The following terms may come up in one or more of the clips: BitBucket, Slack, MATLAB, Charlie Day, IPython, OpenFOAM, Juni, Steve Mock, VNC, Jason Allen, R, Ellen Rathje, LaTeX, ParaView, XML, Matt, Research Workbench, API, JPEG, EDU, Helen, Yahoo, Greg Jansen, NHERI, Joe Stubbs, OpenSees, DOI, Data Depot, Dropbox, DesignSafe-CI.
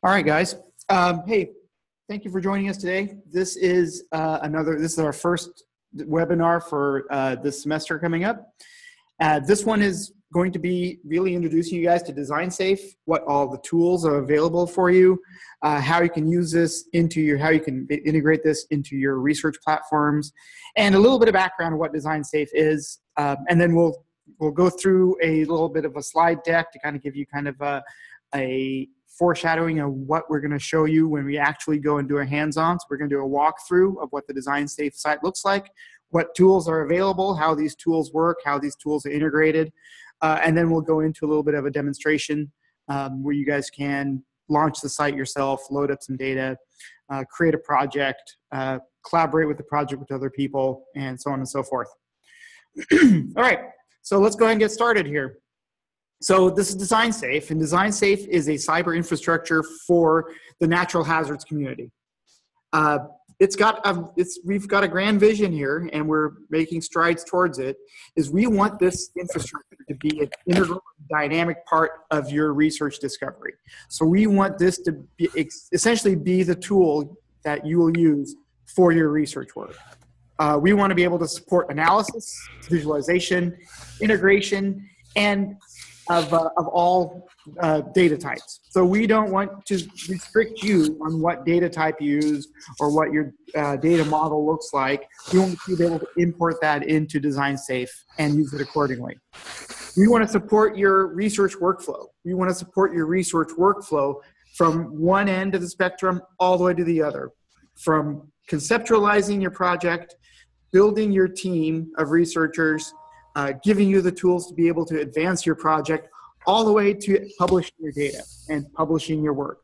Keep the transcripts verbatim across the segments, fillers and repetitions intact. All right, guys. Um, hey, thank you for joining us today. This is uh, another, this is our first webinar for uh, this semester coming up. Uh, this one is going to be really introducing you guys to DesignSafe, what all the tools are available for you, uh, how you can use this into your, how you can integrate this into your research platforms, and a little bit of background on what DesignSafe is. Um, and then we'll, we'll go through a little bit of a slide deck to kind of give you kind of a, a foreshadowing of what we're going to show you when we actually go and do a hands-on. So we're going to do a walkthrough of what the DesignSafe site looks like, what tools are available, how these tools work, how these tools are integrated, uh, and then we'll go into a little bit of a demonstration um, where you guys can launch the site yourself, load up some data, uh, create a project, uh, collaborate with the project with other people, and so on and so forth. All right, so let's go ahead and get started here. So this is DesignSafe, and DesignSafe is a cyber infrastructure for the natural hazards community. Uh, it's got a, it's, we've got a grand vision here, and we're making strides towards it, is we want this infrastructure to be an integral, dynamic part of your research discovery. So we want this to be, essentially be the tool that you will use for your research work. Uh, we want to be able to support analysis, visualization, integration, and Of, uh, of all uh, data types. So we don't want to restrict you on what data type you use or what your uh, data model looks like. We want you to be able to import that into DesignSafe and use it accordingly. We want to support your research workflow. We want to support your research workflow from one end of the spectrum all the way to the other, from conceptualizing your project, building your team of researchers, Uh, giving you the tools to be able to advance your project, all the way to publishing your data and publishing your work.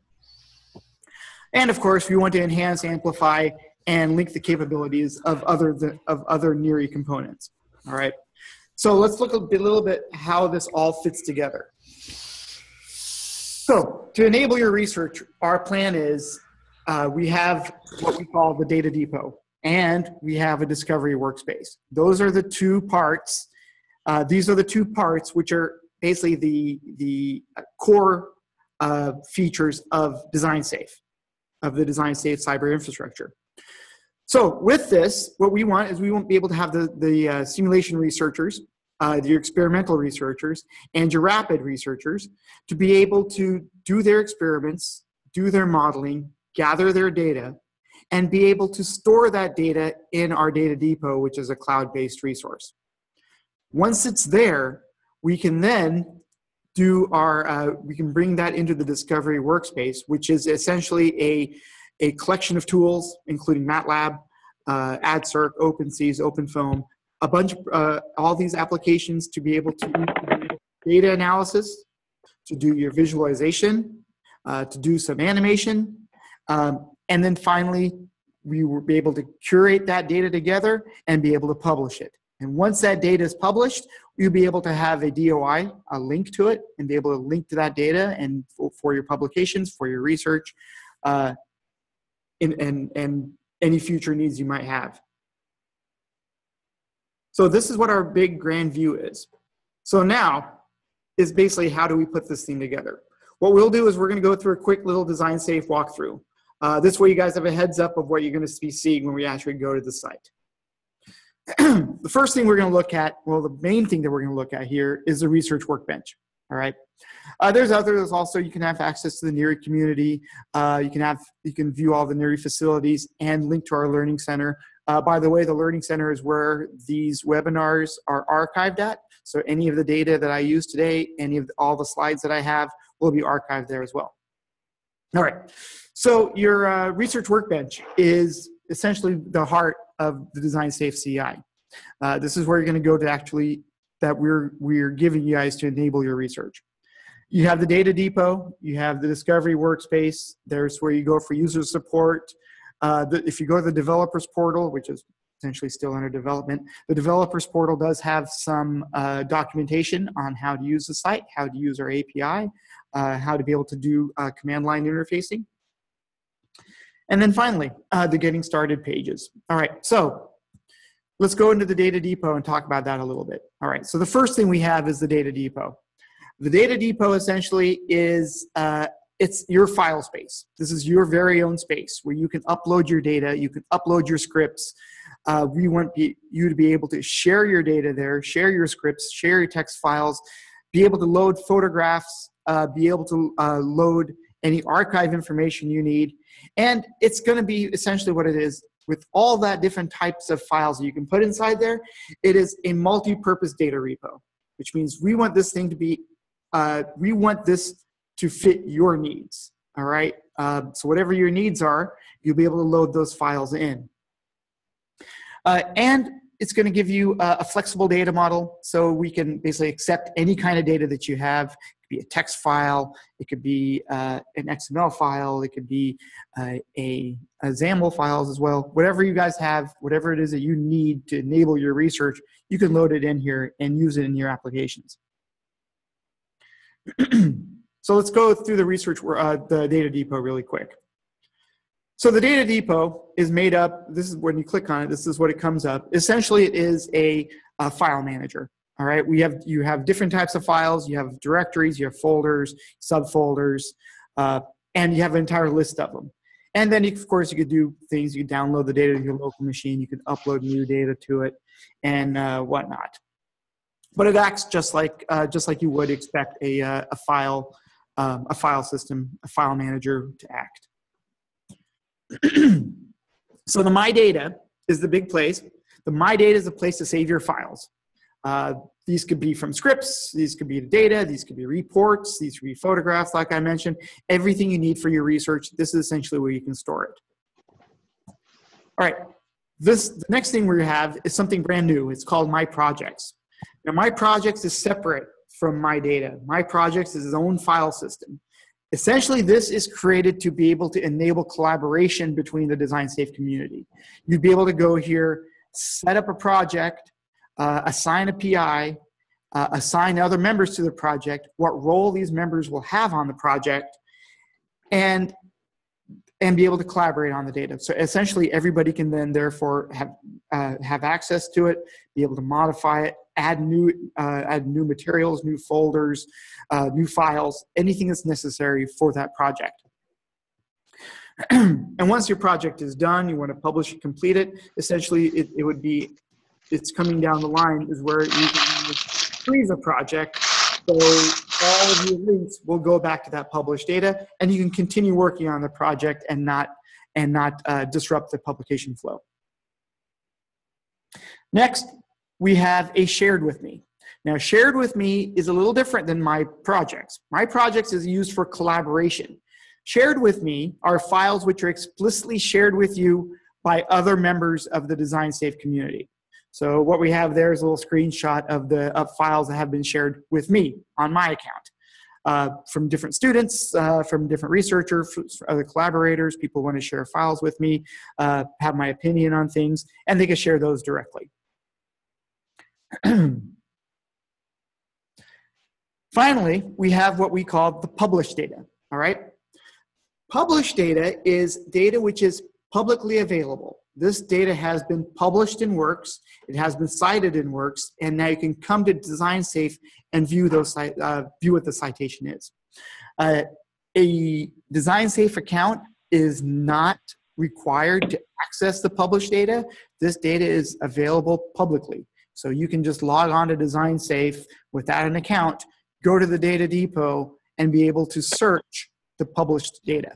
And of course, we want to enhance, amplify, and link the capabilities of other the, of other NHERI components. All right. So let's look a bit, little bit how this all fits together. So to enable your research, our plan is uh, we have what we call the data depot, and we have a discovery workspace. Those are the two parts. Uh, these are the two parts which are basically the, the core uh, features of DesignSafe, of the DesignSafe cyber infrastructure. So with this, what we want is we want to be able to have the, the uh, simulation researchers, uh, your experimental researchers, and your rapid researchers to be able to do their experiments, do their modeling, gather their data, and be able to store that data in our data depot, which is a cloud-based resource. Once it's there, we can then do our, uh, we can bring that into the discovery workspace, which is essentially a, a collection of tools, including MATLAB, uh, ADCIRC, OpenSees, OpenFOAM, a bunch of, uh, all these applications to be able to do data analysis, to do your visualization, uh, to do some animation, um, and then finally, we will be able to curate that data together and be able to publish it. And once that data is published, you'll be able to have a D O I, a link to it, and be able to link to that data and for, for your publications, for your research, uh, and, and, and any future needs you might have. So this is what our big grand view is. So now is basically how do we put this thing together? What we'll do is we're going to go through a quick little DesignSafe walkthrough. Uh, this way you guys have a heads up of what you're going to be seeing when we actually go to the site. The first thing we're going to look at, well, the main thing that we're going to look at here is the research workbench. All right. Uh, there's others also. You can have access to the NHERI community. Uh, you can have, you can view all the NHERI facilities and link to our Learning Center. Uh, by the way, the Learning Center is where these webinars are archived at. So any of the data that I use today, any of the, all the slides that I have will be archived there as well. All right, so your uh, research workbench is essentially the heart of the DesignSafe C I. Uh, this is where you're going to go to actually that we're, we're giving you guys to enable your research. You have the data depot, you have the discovery workspace, there's where you go for user support. Uh, the, if you go to the developers portal, which is essentially still under development. The developers portal does have some uh, documentation on how to use the site, how to use our A P I, uh, how to be able to do uh, command line interfacing. And then finally, uh, the getting started pages. All right, so let's go into the data depot and talk about that a little bit. All right, so the first thing we have is the data depot. The data depot essentially is uh, it's your file space. This is your very own space where you can upload your data, you can upload your scripts. Uh, we want you to be able to share your data there, share your scripts, share your text files, be able to load photographs, uh, be able to uh, load any archive information you need. And it's going to be essentially what it is with all that different types of files that you can put inside there. It is a multi-purpose data repo, which means we want this thing to be, uh, we want this to fit your needs, all right? Uh, so whatever your needs are, you'll be able to load those files in. Uh, and it's going to give you a, a flexible data model, so we can basically accept any kind of data that you have. It could be a text file, it could be uh, an X M L file, it could be uh, a, a XAML files as well. Whatever you guys have, whatever it is that you need to enable your research, you can load it in here and use it in your applications. So let's go through the research, uh, the data depot really quick. So the data depot is made up, this is when you click on it, this is what it comes up. Essentially it is a, a file manager. All right, we have, you have different types of files, you have directories, you have folders, subfolders, uh, and you have an entire list of them. And then, of course, you could do things, you can download the data to your local machine, you can upload new data to it, and uh, whatnot. But it acts just like, uh, just like you would expect a, uh, a, file, um, a file system, a file manager to act. So the My Data is the big place. The My Data is the place to save your files. Uh, these could be from scripts, these could be the data, these could be reports, these could be photographs, like I mentioned. Everything you need for your research, this is essentially where you can store it. All right, this, the next thing we have is something brand new. It's called My Projects. Now, My Projects is separate from My Data. My Projects is its own file system. Essentially, this is created to be able to enable collaboration between the DesignSafe community. You'd be able to go here, set up a project, Uh, assign a P I, uh, assign other members to the project, what role these members will have on the project, and, and be able to collaborate on the data. So essentially everybody can then therefore have, uh, have access to it, be able to modify it, add new, uh, add new materials, new folders, uh, new files, anything that's necessary for that project. And once your project is done, you want to publish and complete it, essentially it, it would be it's coming down the line is where you can freeze a project. So all of your links will go back to that published data, and you can continue working on the project and not, and not uh, disrupt the publication flow. Next, we have a Shared With Me. Now, Shared With Me is a little different than My Projects. My Projects is used for collaboration. Shared With Me are files which are explicitly shared with you by other members of the DesignSafe community. So what we have there is a little screenshot of the of files that have been shared with me on my account uh, from different students, uh, from different researchers, other collaborators. People want to share files with me, uh, have my opinion on things, and they can share those directly. Finally, we have what we call the published data, all right? Published data is data which is publicly available. This data has been published in Works, it has been cited in Works, and now you can come to DesignSafe and view those uh, view what the citation is. Uh, a DesignSafe account is not required to access the published data. This data is available publicly. So you can just log on to DesignSafe without an account, go to the data depot, and be able to search the published data.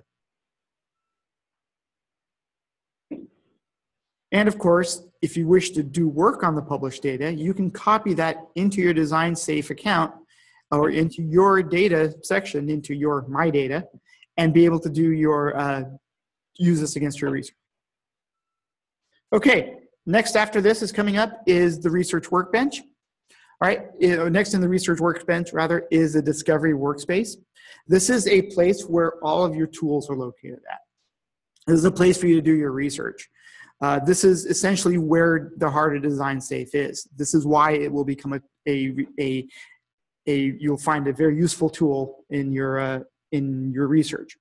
And of course, if you wish to do work on the published data, you can copy that into your DesignSafe account or into your data section, into your My Data, and be able to do your, uh, use this against your research. Okay, next after this is coming up is the Research Workbench. All right, next in the Research Workbench, rather, is the Discovery Workspace. This is a place where all of your tools are located at. This is a place for you to do your research. Uh, this is essentially where the heart of DesignSafe is. This is why it will become a, a, a, a you'll find a very useful tool in your, uh, in your research.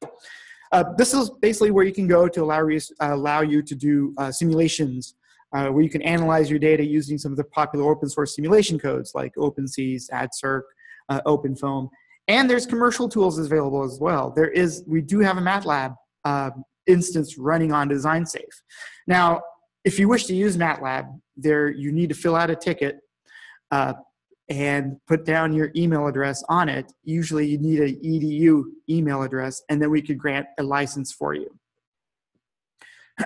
Uh, this is basically where you can go to allow, uh, allow you to do uh, simulations, uh, where you can analyze your data using some of the popular open source simulation codes like OpenSees, A D C I R C, uh, OpenFOAM. And there's commercial tools available as well. There is, we do have a MATLAB uh, instance running on DesignSafe. Now, if you wish to use MATLAB, there you need to fill out a ticket uh, and put down your email address on it. Usually you need an E D U email address, and then we could grant a license for you.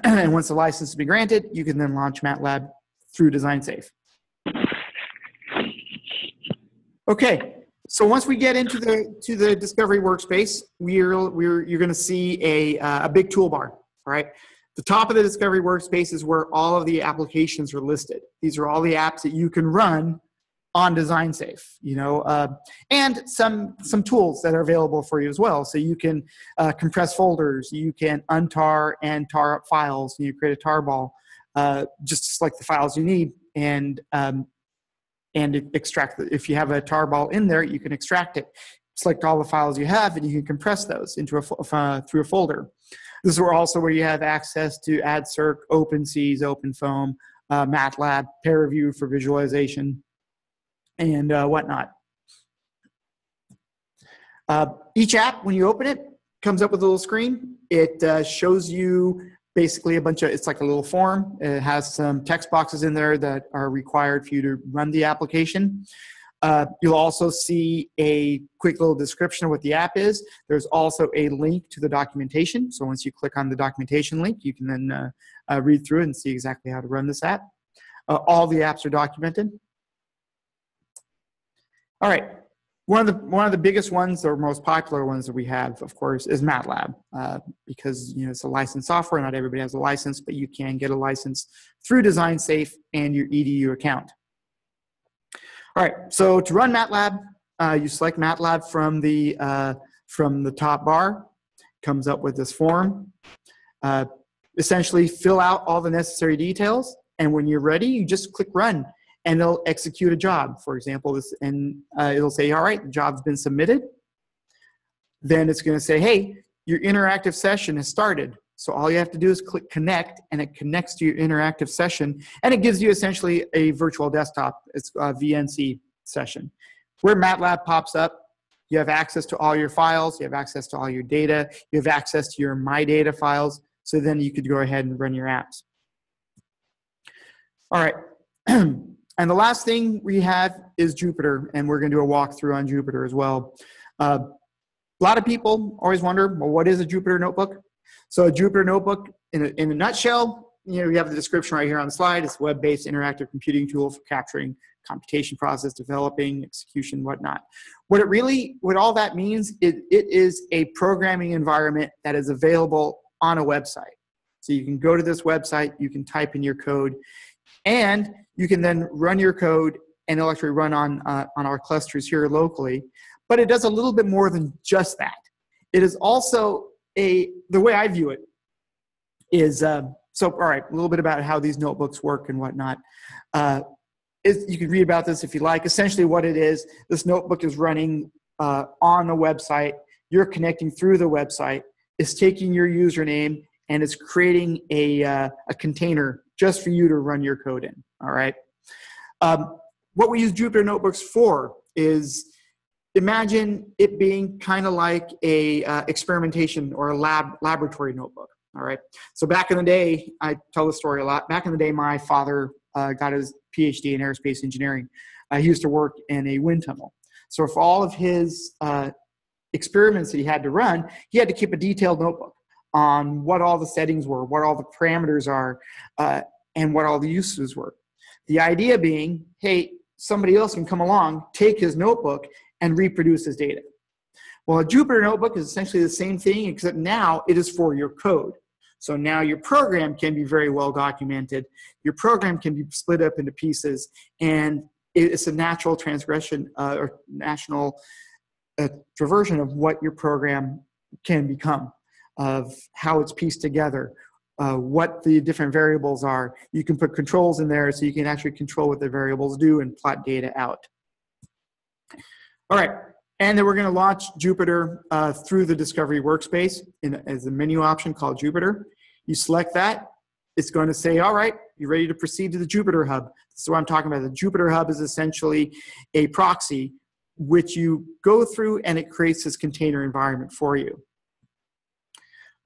And once the license has been granted, you can then launch MATLAB through DesignSafe. Okay. So once we get into the to the discovery workspace, we're we're you're going to see a uh, a big toolbar, right? The top of the discovery workspace is where all of the applications are listed. These are all the apps that you can run on DesignSafe, you know, uh, and some some tools that are available for you as well. So you can uh, compress folders, you can untar and tar up files, and you create a tarball, uh, just to select the files you need, and um, and extract it. If you have a tarball in there, you can extract it. Select all the files you have, and you can compress those into a uh, through a folder. This is where also where you have access to A D C I R C, OpenSees, OpenFOAM, uh, MATLAB, ParaView for visualization, and uh, whatnot. Uh, each app, when you open it, comes up with a little screen. It uh, shows you basically a bunch of, it's like a little form. It has some text boxes in there that are required for you to run the application. Uh, you'll also see a quick little description of what the app is. There's also a link to the documentation. So once you click on the documentation link, you can then uh, uh, read through it and see exactly how to run this app. Uh, all the apps are documented. All right. One of the one of the biggest ones, or most popular ones that we have, of course, is MATLAB, uh, because you know it's a licensed software. Not everybody has a license, but you can get a license through DesignSafe and your E D U account. All right. So to run MATLAB, uh, you select MATLAB from the uh, from the top bar. Comes up with this form. Uh, essentially, fill out all the necessary details, and when you're ready, you just click Run. And it'll execute a job, for example, this, and uh, it'll say, all right, the job's been submitted. Then it's going to say, hey, your interactive session has started. So all you have to do is click connect, and it connects to your interactive session, and it gives you essentially a virtual desktop. It's a V N C session. Where MATLAB pops up, you have access to all your files, you have access to all your data, you have access to your My Data files, so then you could go ahead and run your apps. All right. And the last thing we have is Jupyter, and we're going to do a walkthrough on Jupyter as well. Uh, a lot of people always wonder, well, what is a Jupyter Notebook? So a Jupyter Notebook, in a, in a nutshell, you know, you have the description right here on the slide. It's a web-based interactive computing tool for capturing computation process, developing, execution, whatnot. What it really, what all that means, it, it is a programming environment that is available on a website. So you can go to this website, you can type in your code, and you can then run your code, and it'll actually run on, uh, on our clusters here locally. But it does a little bit more than just that. It is also a, the way I view it is, uh, so all right, a little bit about how these notebooks work and whatnot. Uh, is, you can read about this if you like. Essentially what it is, this notebook is running uh, on a website. You're connecting through the website. It's taking your username, and it's creating a, uh, a container just for you to run your code in, all right? Um, what we use Jupyter Notebooks for is, imagine it being kind of like a uh, experimentation or a lab laboratory notebook, all right? So back in the day, I tell the story a lot, back in the day my father uh, got his PhD in aerospace engineering. Uh, he used to work in a wind tunnel. So for all of his uh, experiments that he had to run, he had to keep a detailed notebook on what all the settings were, what all the parameters are, uh, and what all the uses were. The idea being, hey, somebody else can come along, take his notebook, and reproduce his data. Well, a Jupyter Notebook is essentially the same thing, except now it is for your code. So now your program can be very well documented. Your program can be split up into pieces, and it's a natural transgression uh, or national uh, traversion of what your program can become, of how it's pieced together, uh, what the different variables are. You can put controls in there so you can actually control what the variables do and plot data out. All right, and then we're going to launch Jupyter uh, through the Discovery Workspace in, as a menu option called Jupyter. You select that. It's going to say, all right, you're ready to proceed to the Jupyter Hub. This is what I'm talking about. The Jupyter Hub is essentially a proxy which you go through, and it creates this container environment for you.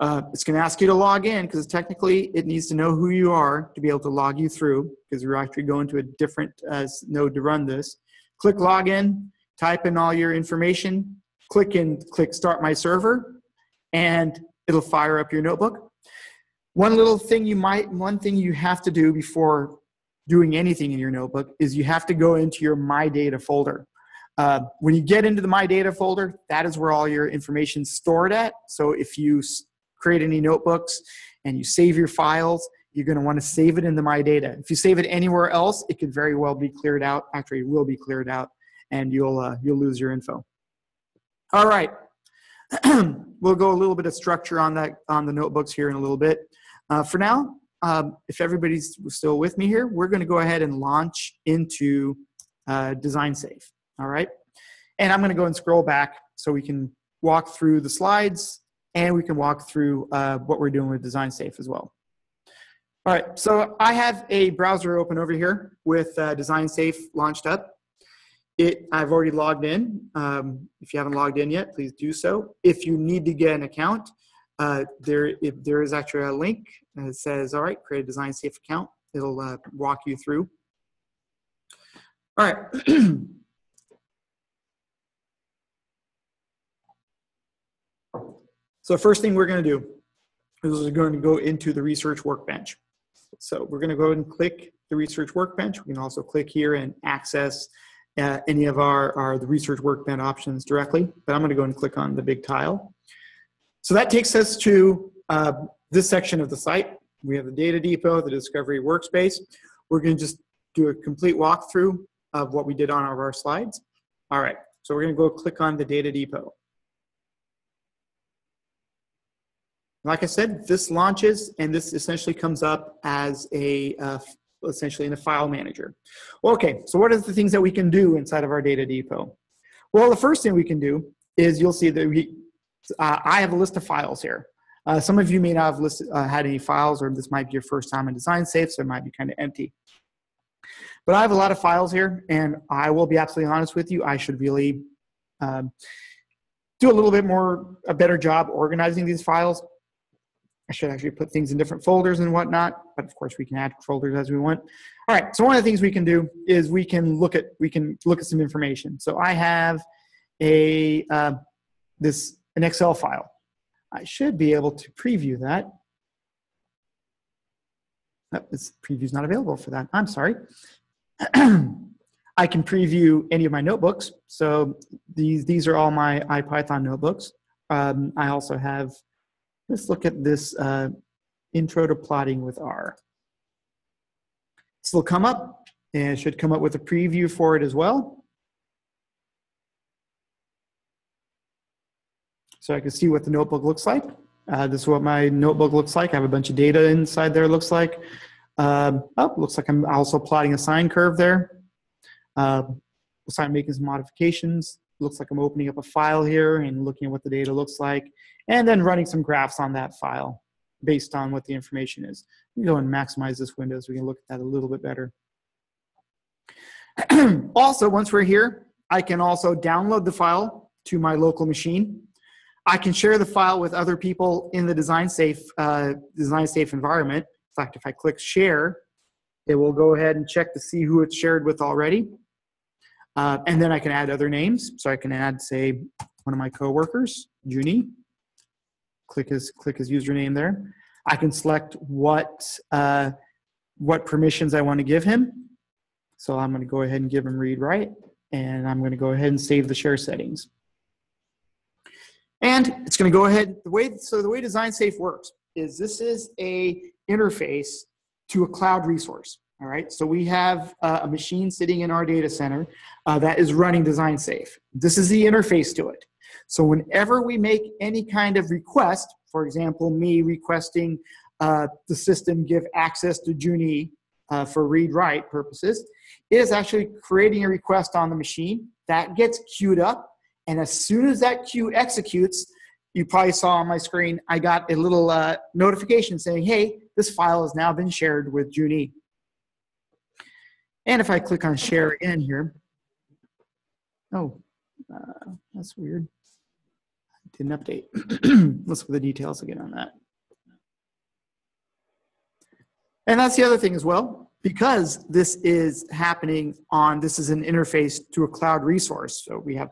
Uh, it's going to ask you to log in because technically it needs to know who you are to be able to log you through, because we're actually going to a different uh, node to run this. Click login, type in all your information, click in, click start my server, and it'll fire up your notebook. One little thing you might, one thing you have to do before doing anything in your notebook is you have to go into your My Data folder. Uh, when you get into the My Data folder, that is where all your information is stored at. So if you create any notebooks and you save your files, you're going to want to save it in the My Data. If you save it anywhere else, it could very well be cleared out. Actually, it will be cleared out, and you'll uh, you'll lose your info. All right, we'll go a little bit of structure on that on the notebooks here in a little bit. Uh, for now, um, if everybody's still with me here, we're going to go ahead and launch into uh, DesignSafe. All right, and I'm going to go and scroll back so we can walk through the slides, and we can walk through uh, what we're doing with DesignSafe as well. All right, so I have a browser open over here with uh, DesignSafe launched up. It, I've already logged in. Um, if you haven't logged in yet, please do so. If you need to get an account, uh, there, if there is actually a link that says, all right, create a DesignSafe account. It'll uh, walk you through. All right. So first thing we're going to do is we're going to go into the Research Workbench. So we're going to go ahead and click the Research Workbench. We can also click here and access uh, any of our, our the Research Workbench options directly. But I'm going to go and click on the big tile. So that takes us to uh, this section of the site. We have the Data Depot, the Discovery Workspace. We're going to just do a complete walkthrough of what we did on all of our slides. All right, so we're going to go click on the Data Depot. Like I said, this launches, and this essentially comes up as a, uh, essentially in a file manager. Okay, so what are the things that we can do inside of our Data Depot? Well, the first thing we can do is you'll see that we, uh, I have a list of files here. Uh, some of you may not have listed, uh, had any files, or this might be your first time in DesignSafe, so it might be kind of empty. But I have a lot of files here, and I will be absolutely honest with you, I should really um, do a little bit more, a better job organizing these files. I should actually put things in different folders and whatnot, but of course we can add folders as we want. All right, so one of the things we can do is we can look at we can look at some information. So I have a uh, this an Excel file. I should be able to preview that. Oh, this preview's not available for that. I'm sorry. I can preview any of my notebooks. So these these are all my IPython notebooks. Um, I also have. Let's look at this uh, intro to plotting with R. This will come up, and it should come up with a preview for it as well. So I can see what the notebook looks like. Uh, this is what my notebook looks like. I have a bunch of data inside there, it looks like. Um, oh, looks like I'm also plotting a sine curve there. Uh, so I'm making some modifications. Looks like I'm opening up a file here and looking at what the data looks like, and then running some graphs on that file based on what the information is. We go and maximize this window so we can look at that a little bit better. Also, once we're here, I can also download the file to my local machine. I can share the file with other people in the DesignSafe, uh, DesignSafe environment. In fact, if I click share, it will go ahead and check to see who it's shared with already. Uh, and then I can add other names. So I can add, say, one of my coworkers, Juni. Click his, click his username there. I can select what, uh, what permissions I want to give him. So I'm going to go ahead and give him read write. And I'm going to go ahead and save the share settings. And it's going to go ahead. The way, so the way DesignSafe works is this is a interface to a cloud resource. All right, so we have uh, a machine sitting in our data center uh, that is running DesignSafe. This is the interface to it. So whenever we make any kind of request, for example, me requesting uh, the system give access to Juni uh, for read-write purposes is actually creating a request on the machine. That gets queued up, and as soon as that queue executes, you probably saw on my screen, I got a little uh, notification saying, hey, this file has now been shared with Juni. And if I click on share again here, oh, uh, that's weird. I didn't update. Let's look at the details again on that. And that's the other thing as well, because this is happening on, this is an interface to a cloud resource. So we have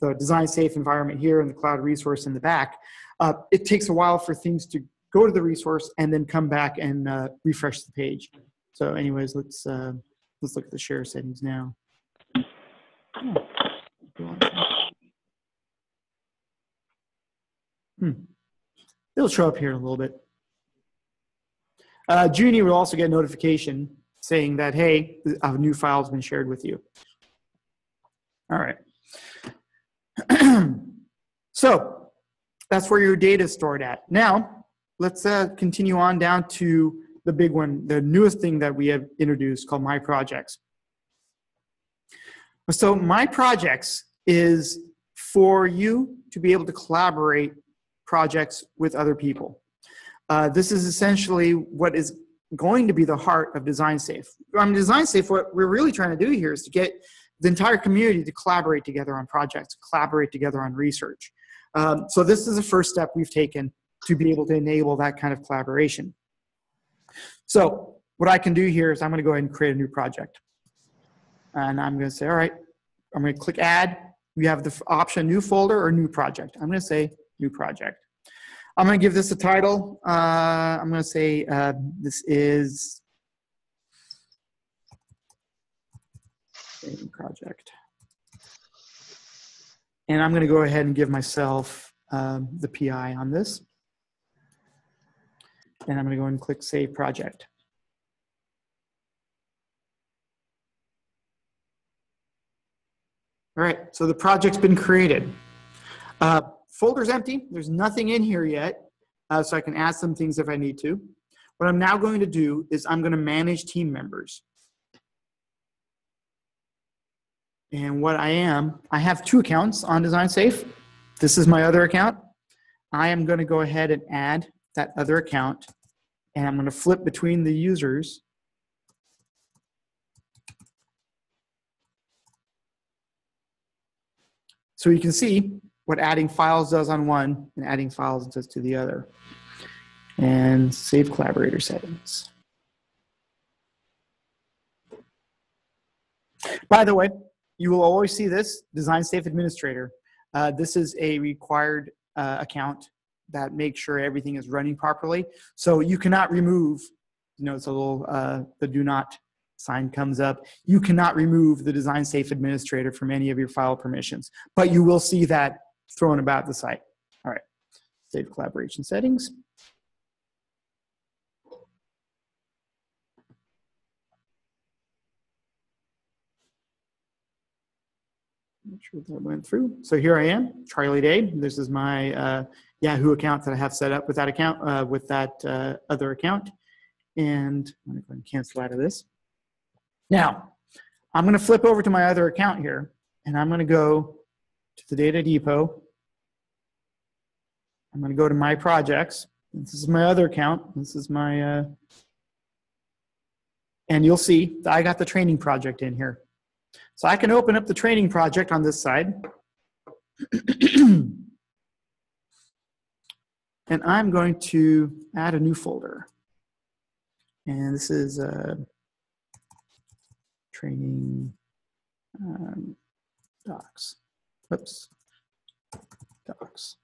the design safe environment here and the cloud resource in the back. Uh, it takes a while for things to go to the resource and then come back and uh, refresh the page. So anyways, let's, uh, let's look at the share settings now. Oh. Hmm. It'll show up here in a little bit. Uh, Juni will also get a notification saying that, hey, a new file has been shared with you. All right. So that's where your data is stored at. Now, let's uh, continue on down to the big one, the newest thing that we have introduced called My Projects. So My Projects is for you to be able to collaborate projects with other people. Uh, this is essentially what is going to be the heart of DesignSafe. On DesignSafe, what we're really trying to do here is to get the entire community to collaborate together on projects, collaborate together on research. Um, so this is the first step we've taken to be able to enable that kind of collaboration. So what I can do here is I'm gonna go ahead and create a new project. And I'm gonna say, all right, I'm gonna click add. We have the option new folder or new project. I'm gonna say new project. I'm gonna give this a title. Uh, I'm gonna say uh, this is project. And I'm gonna go ahead and give myself um, the P I on this. And I'm gonna go ahead and click save project. All right, so the project's been created. Uh, folder's empty, there's nothing in here yet, uh, so I can add some things if I need to. What I'm now going to do is I'm gonna manage team members. And what I am, I have two accounts on DesignSafe. This is my other account. I am gonna go ahead and add that other account, and I'm gonna flip between the users. So you can see what adding files does on one and adding files does to the other. And save collaborator settings. By the way, you will always see this, DesignSafe Administrator. Uh, this is a required uh, account that makes sure everything is running properly. So you cannot remove, you know, it's a little, uh, the do not sign comes up. You cannot remove the DesignSafe Administrator from any of your file permissions, but you will see that thrown about the site. All right, save collaboration settings. Make sure that went through. So here I am, Charlie Day. This is my uh, Yahoo account that I have set up with that account, uh, with that uh, other account. And I'm gonna go ahead and cancel out of this. Now, I'm gonna flip over to my other account here, and I'm gonna go to the Data Depot. I'm gonna go to My Projects. This is my other account. This is my, uh, and you'll see that I got the training project in here. So I can open up the training project on this side. And I'm going to add a new folder. And this is uh, training um, docs. Oops, docs.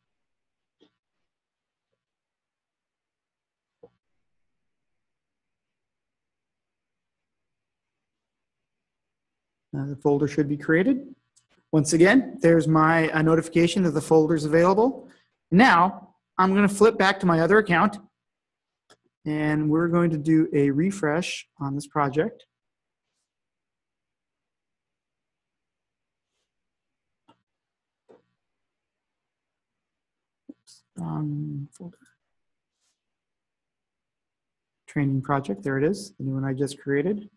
Uh, the folder should be created. Once again, there's my uh, notification that the folder's available. Now, I'm gonna flip back to my other account, and we're going to do a refresh on this project. Oops, wrong folder. training project. There it is, the new one I just created.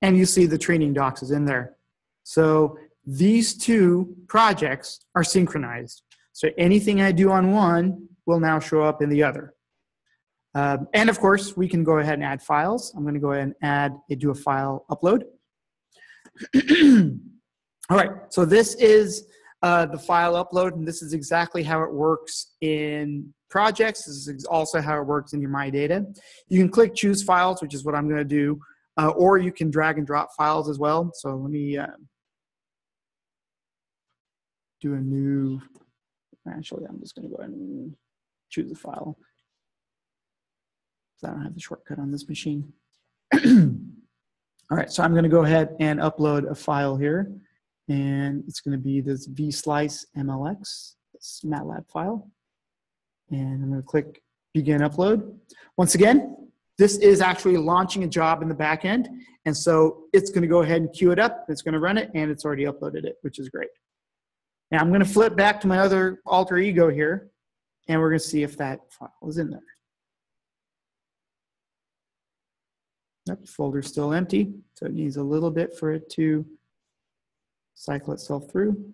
And you see the training docs is in there. So these two projects are synchronized. So anything I do on one will now show up in the other. Um, and of course, we can go ahead and add files. I'm going to go ahead and add a do a file upload. All right, so this is uh, the file upload, and this is exactly how it works in projects. This is also how it works in your My Data. You can click choose files, which is what I'm going to do, uh, or you can drag and drop files as well. So let me uh, do a new, actually, I'm just going to go ahead and choose a file. I don't have the shortcut on this machine. All right, so I'm going to go ahead and upload a file here, and it's going to be this vslice M L X, this MATLAB file, and I'm going to click begin upload. Once again, this is actually launching a job in the back end, and so it's going to go ahead and queue it up, it's going to run it, and it's already uploaded it, which is great. Now I'm going to flip back to my other alter ego here, and we're going to see if that file is in there. Nope, folder's still empty, so it needs a little bit for it to cycle itself through.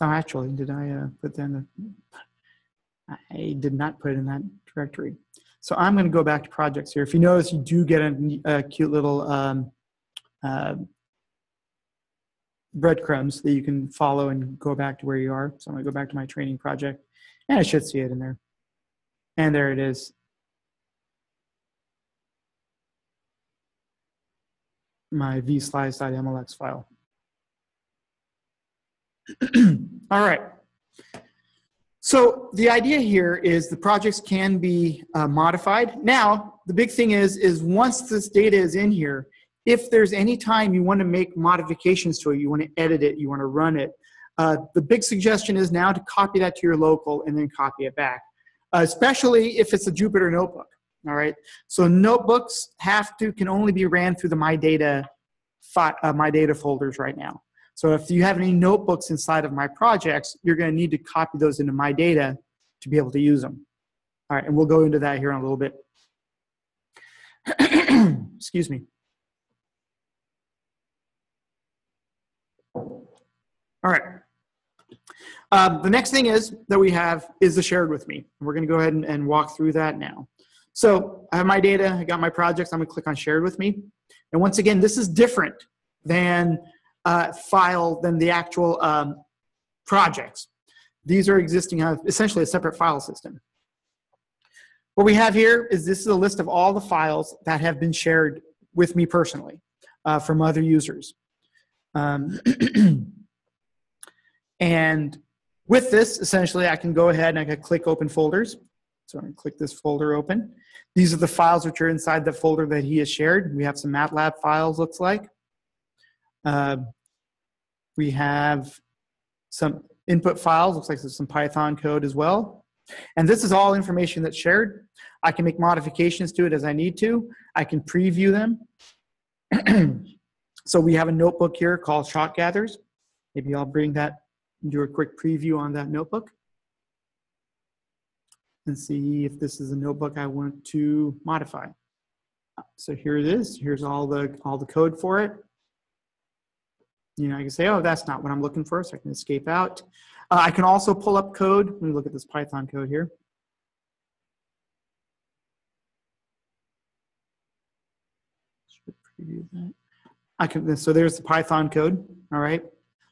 Oh, actually, did I uh, put that in the, I did not put it in that directory. So I'm going to go back to projects here. If you notice, you do get a, a cute little um, uh, breadcrumbs that you can follow and go back to where you are. So I'm going to go back to my training project, and I should see it in there. And there it is. My vslice.mlx file. All right. So the idea here is the projects can be uh, modified. Now, the big thing is, is once this data is in here, if there's any time you want to make modifications to it, you want to edit it, you want to run it, Uh, the big suggestion is now to copy that to your local and then copy it back, uh, especially if it's a Jupyter notebook. All right, so notebooks have to can only be ran through the My Data, uh, My Data folders right now. So if you have any notebooks inside of my projects, you're going to need to copy those into My Data to be able to use them. All right, and we'll go into that here in a little bit. Excuse me. All right. Um, the next thing is that we have is the shared with me. We're going to go ahead and, and walk through that now. So I have my data, I got my projects, I'm going to click on shared with me. And once again, this is different than uh, file, than the actual um, projects. These are existing, uh, essentially a separate file system. What we have here is this is a list of all the files that have been shared with me personally uh, from other users. Um, And with this, essentially, I can go ahead and I can click open folders. So I'm going to click this folder open. These are the files which are inside the folder that he has shared. We have some MATLAB files, looks like. Uh, we have some input files, looks like there's some Python code as well. And this is all information that's shared. I can make modifications to it as I need to. I can preview them. So we have a notebook here called Shot Gathers. Maybe I'll bring that and do a quick preview on that notebook and see if this is a notebook I want to modify. So here it is. Here's all the all the code for it. You know, I can say, oh, that's not what I'm looking for, so I can escape out. Uh, I can also pull up code. Let me look at this Python code here. Should preview that. I can. So there's the Python code. All right.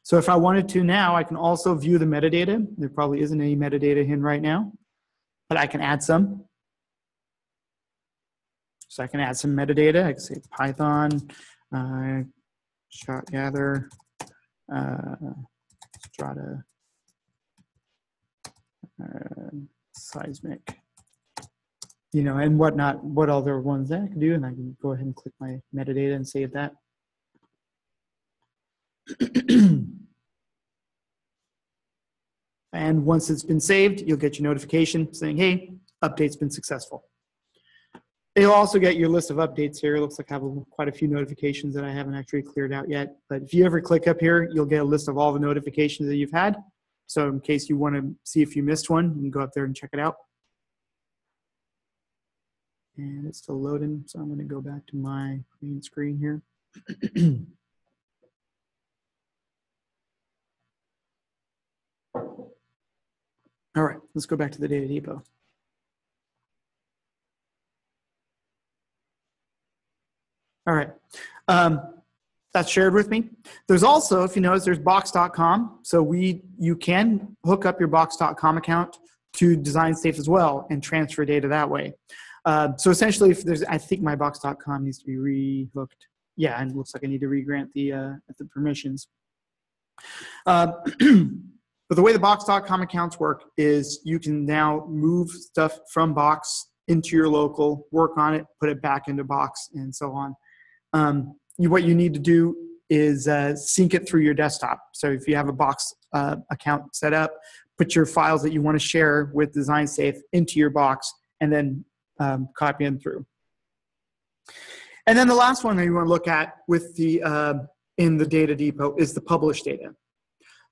So if I wanted to now, I can also view the metadata. There probably isn't any metadata in right now, but I can add some. So I can add some metadata. I can say it's Python, uh, shot gather, uh, strata, uh, seismic, you know, and whatnot, what other ones that I can do. And I can go ahead and click my metadata and save that. And once it's been saved, you'll get your notification saying, hey, update's been successful. You'll also get your list of updates here. It looks like I have a, quite a few notifications that I haven't actually cleared out yet. But if you ever click up here, you'll get a list of all the notifications that you've had. So in case you want to see if you missed one, you can go up there and check it out. And it's still loading, so I'm going to go back to my main screen here. All right, let's go back to the Data Depot. All right, um, that's shared with me. There's also, if you notice, there's Box dot com. So we, you can hook up your Box dot com account to DesignSafe as well and transfer data that way. Uh, so essentially, if there's, I think my Box dot com needs to be rehooked. Yeah, and it looks like I need to regrant the uh, the permissions. Uh, But the way the Box dot com accounts work is you can now move stuff from Box into your local, work on it, put it back into Box, and so on. Um, you, what you need to do is uh, sync it through your desktop. So if you have a Box uh, account set up, put your files that you want to share with DesignSafe into your Box, and then um, copy them through. And then the last one that you want to look at with the, uh, in the Data Depot is the published data.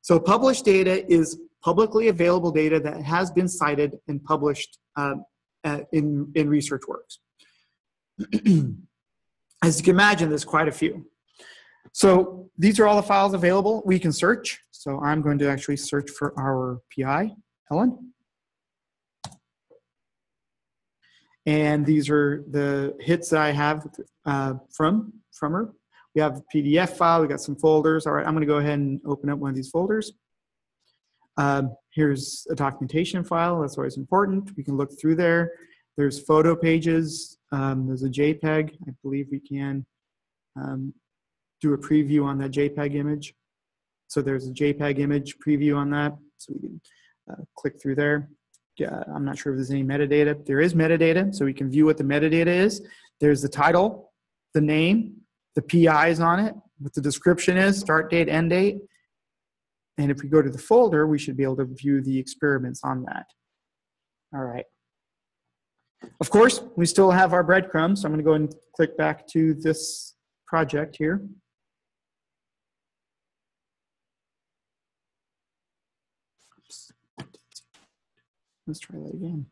So published data is publicly available data that has been cited and published uh, in, in research works. As you can imagine, there's quite a few. So these are all the files available. We can search. So I'm going to actually search for our P I, Helen. And these are the hits that I have uh, from, from her. We have a P D F file, we got some folders. All right, I'm gonna go ahead and open up one of these folders. Um, here's a documentation file, that's always important. We can look through there. There's photo pages, um, there's a JPEG. I believe we can um, do a preview on that JPEG image. So there's a JPEG image preview on that. So we can uh, click through there. Yeah, I'm not sure if there's any metadata. There is metadata, so we can view what the metadata is. There's the title, the name, the P I is on it, what the description is, start date, end date. And if we go to the folder, we should be able to view the experiments on that. All right. Of course, we still have our breadcrumbs. So I'm gonna go and click back to this project here. Oops. Let's try that again.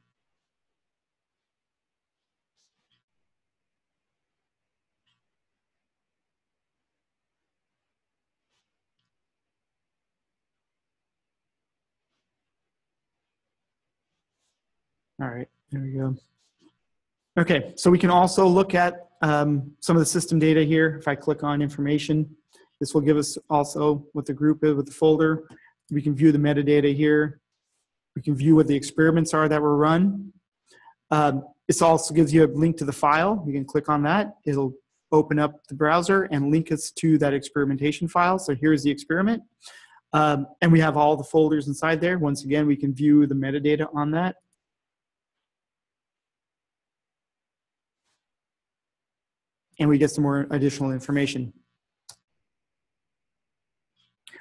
All right, there we go. Okay, so we can also look at um, some of the system data here. If I click on information, this will give us also what the group is with the folder. We can view the metadata here. We can view what the experiments are that were run. Um, this also gives you a link to the file. You can click on that. It'll open up the browser and link us to that experimentation file. So here's the experiment. Um, and we have all the folders inside there. Once again, we can view the metadata on that. And we get some more additional information.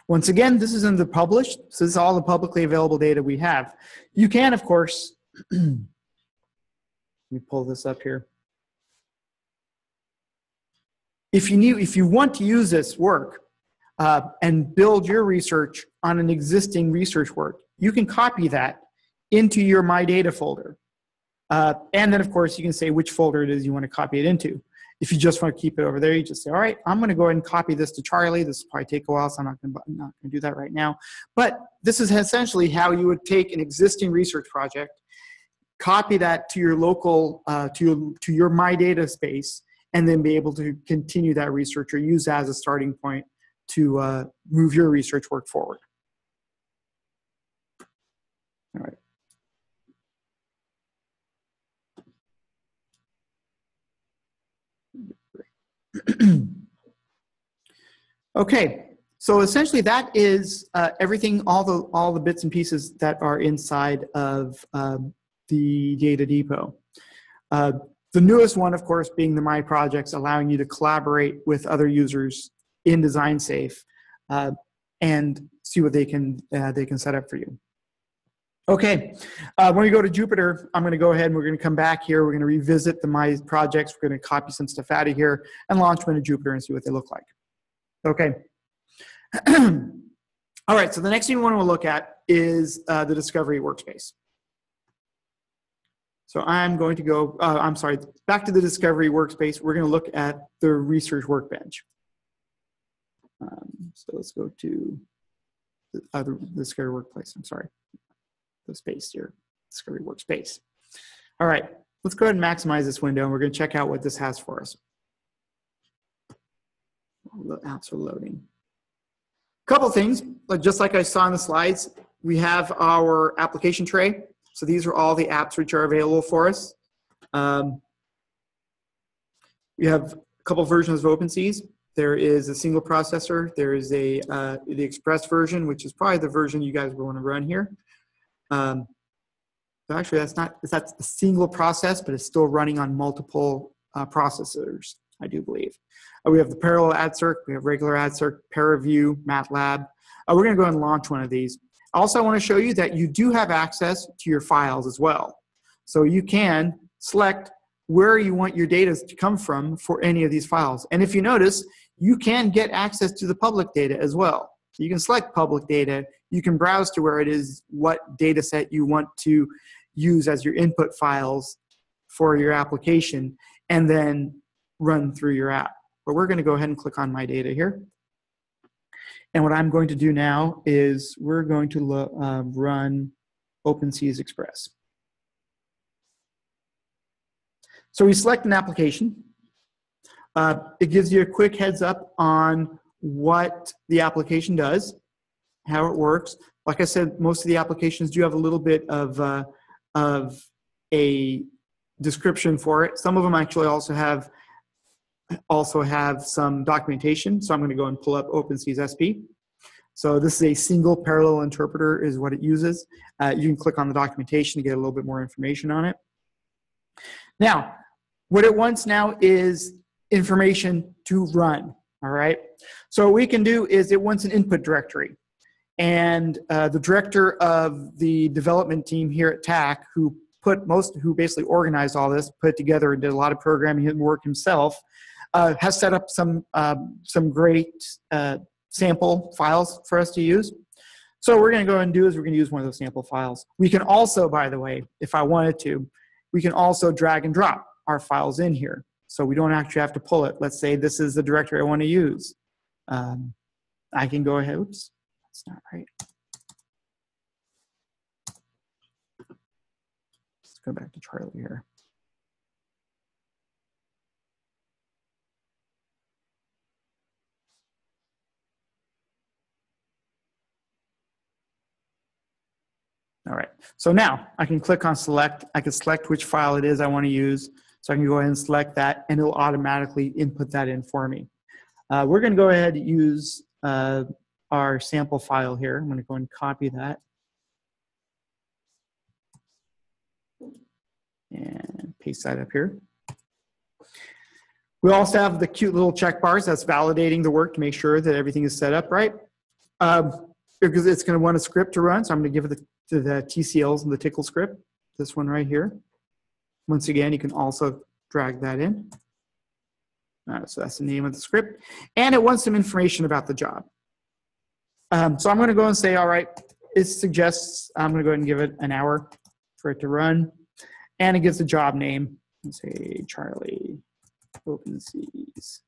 Once again, this is in the published, so this is all the publicly available data we have. You can, of course, let me pull this up here. If you need, if you want to use this work uh, and build your research on an existing research work, you can copy that into your My Data folder. Uh, and then, of course, you can say which folder it is you want to copy it into. If you just want to keep it over there, you just say, all right, I'm going to go ahead and copy this to Charlie. This will probably take a while, so I'm not going to, I'm not going to do that right now. But this is essentially how you would take an existing research project, copy that to your local, uh, to, to your My Data space, and then be able to continue that research or use that as a starting point to uh, move your research work forward. All right. Okay, so essentially that is uh, everything, all the all the bits and pieces that are inside of uh, the Data Depot. Uh, the newest one, of course, being the My Projects, allowing you to collaborate with other users in DesignSafe uh, and see what they can uh, they can set up for you. Okay, uh, when we go to Jupyter, I'm going to go ahead and we're going to come back here. We're going to revisit the My Projects. We're going to copy some stuff out of here and launch them into Jupyter and see what they look like. Okay. All right, so the next thing we want to look at is uh, the discovery workspace. So I'm going to go, uh, I'm sorry, back to the discovery workspace. We're going to look at the research workbench. Um, so let's go to the other the discovery workplace. I'm sorry, the space here, discovery workspace. All right, let's go ahead and maximize this window, and we're going to check out what this has for us. The apps are loading. Couple things, just like I saw in the slides, we have our application tray. So these are all the apps which are available for us. Um, we have a couple versions of OpenSees. There is a single processor. There is a uh, the Express version, which is probably the version you guys will want to run here. Um, so actually, that's not that's a single process, but it's still running on multiple uh, processors, I do believe. Uh, we have the parallel ADCIRC, we have regular ADCIRC, ParaView, MATLAB. Uh, we're gonna go ahead and launch one of these. Also, I wanna show you that you do have access to your files as well. So you can select where you want your data to come from for any of these files. And if you notice, you can get access to the public data as well. So you can select public data, you can browse to where it is, what data set you want to use as your input files for your application, and then run through your app. But we're going to go ahead and click on my data here. And what I'm going to do now is we're going to uh, run OpenSees Express. So we select an application. Uh, it gives you a quick heads up on what the application does, how it works. Like I said, most of the applications do have a little bit of, uh, of a description for it. Some of them actually also have also have some documentation. So I'm going to go and pull up OpenSees S P. So this is a single parallel interpreter is what it uses. Uh, you can click on the documentation to get a little bit more information on it. Now, what it wants now is information to run, all right? So what we can do is it wants an input directory. And uh, the director of the development team here at T A C, who put most, who basically organized all this, put it together and did a lot of programming and work himself, Uh, has set up some, um, some great uh, sample files for us to use. So what we're going to go ahead and do is we're going to use one of those sample files. We can also, by the way, if I wanted to, we can also drag and drop our files in here. So we don't actually have to pull it. Let's say this is the directory I want to use. Um, I can go ahead, oops, that's not right. Let's go back to Charlie here. All right, so now I can click on select. I can select which file it is I want to use. So I can go ahead and select that, and it'll automatically input that in for me. Uh, we're going to go ahead and use uh, our sample file here. I'm going to go and copy that. And paste that up here. We also have the cute little check bars. That's validating the work to make sure that everything is set up right. Um, because it's going to want a script to run, so I'm going to give it the to the T C Ls and the tickle script, this one right here. Once again, you can also drag that in. Uh, so that's the name of the script. And it wants some information about the job. Um, so I'm gonna go and say, all right, it suggests, I'm gonna go ahead and give it an hour for it to run. And it gives a job name. Let's say Charlie OpenSees.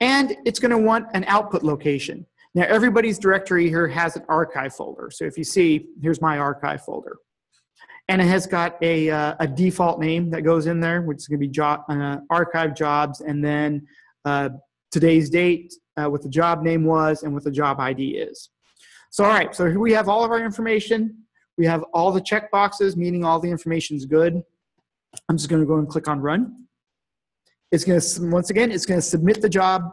And it's gonna want an output location. Now, everybody's directory here has an archive folder. So if you see, here's my archive folder. And it has got a, uh, a default name that goes in there, which is going to be job, uh, archive jobs, and then uh, today's date, uh, what the job name was, and what the job I D is. So all right, so here we have all of our information. We have all the checkboxes, meaning all the information's good. I'm just going to go and click on Run. It's going to, once again, it's going to submit the job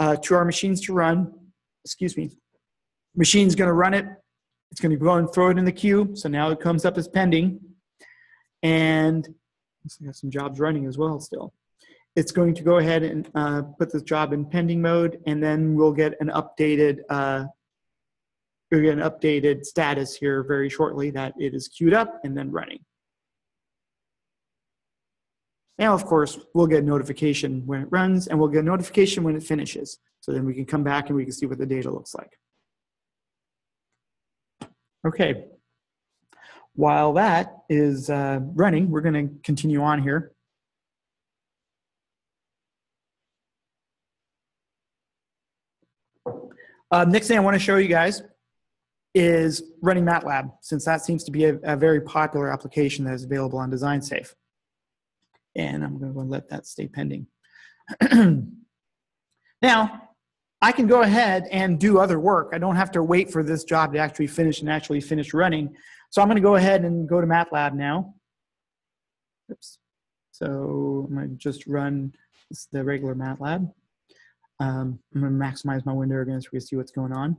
uh, to our machines to run. Excuse me, machine's gonna run it. It's gonna go and throw it in the queue. So now it comes up as pending. And we have some jobs running as well still. It's going to go ahead and uh, put this job in pending mode, and then we'll get an updated, uh, we'll get an updated status here very shortly that it is queued up and then running. Now, of course, we'll get notification when it runs, and we'll get notification when it finishes. So then we can come back and we can see what the data looks like. Okay. While that is uh, running, we're going to continue on here. Uh, next thing I want to show you guys is running MATLAB, since that seems to be a, a very popular application that is available on DesignSafe. And I'm going to let that stay pending. Now, I can go ahead and do other work. I don't have to wait for this job to actually finish and actually finish running. So I'm going to go ahead and go to MATLAB now. Oops. So I'm going to just run the regular MATLAB. Um, I'm going to maximize my window again so we can see what's going on.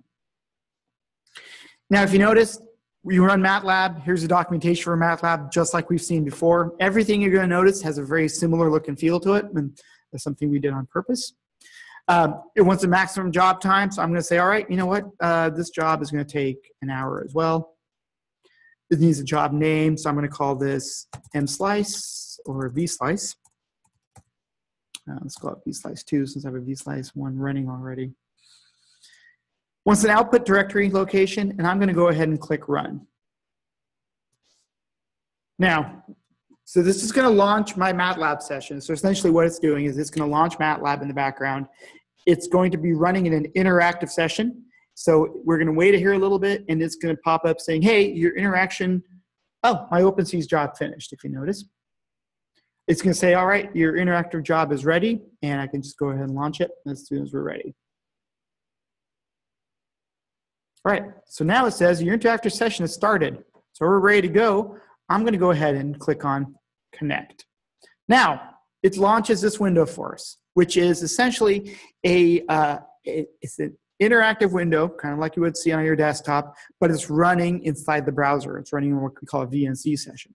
Now, if you notice, you run MATLAB. Here's the documentation for MATLAB, just like we've seen before. Everything you're going to notice has a very similar look and feel to it, and that's something we did on purpose. Uh, it wants a maximum job time, so I'm going to say, all right, you know what? Uh, this job is going to take an hour as well. It needs a job name, so I'm going to call this mSlice or vSlice. Uh, let's call it vSlice two since I have a vSlice one running already. Wants an output directory location, and I'm going to go ahead and click run. Now, so this is going to launch my MATLAB session. So essentially what it's doing is it's going to launch MATLAB in the background. It's going to be running in an interactive session. So we're going to wait here a little bit, and it's going to pop up saying, hey, your interaction, oh, my OpenSees job finished, if you notice. It's going to say, all right, your interactive job is ready, and I can just go ahead and launch it as soon as we're ready. All right, so now it says your interactive session has started. So we're ready to go. I'm going to go ahead and click on connect. Now, it launches this window for us, which is essentially a, uh, it's an interactive window, kind of like you would see on your desktop, but it's running inside the browser. It's running what we call a V N C session.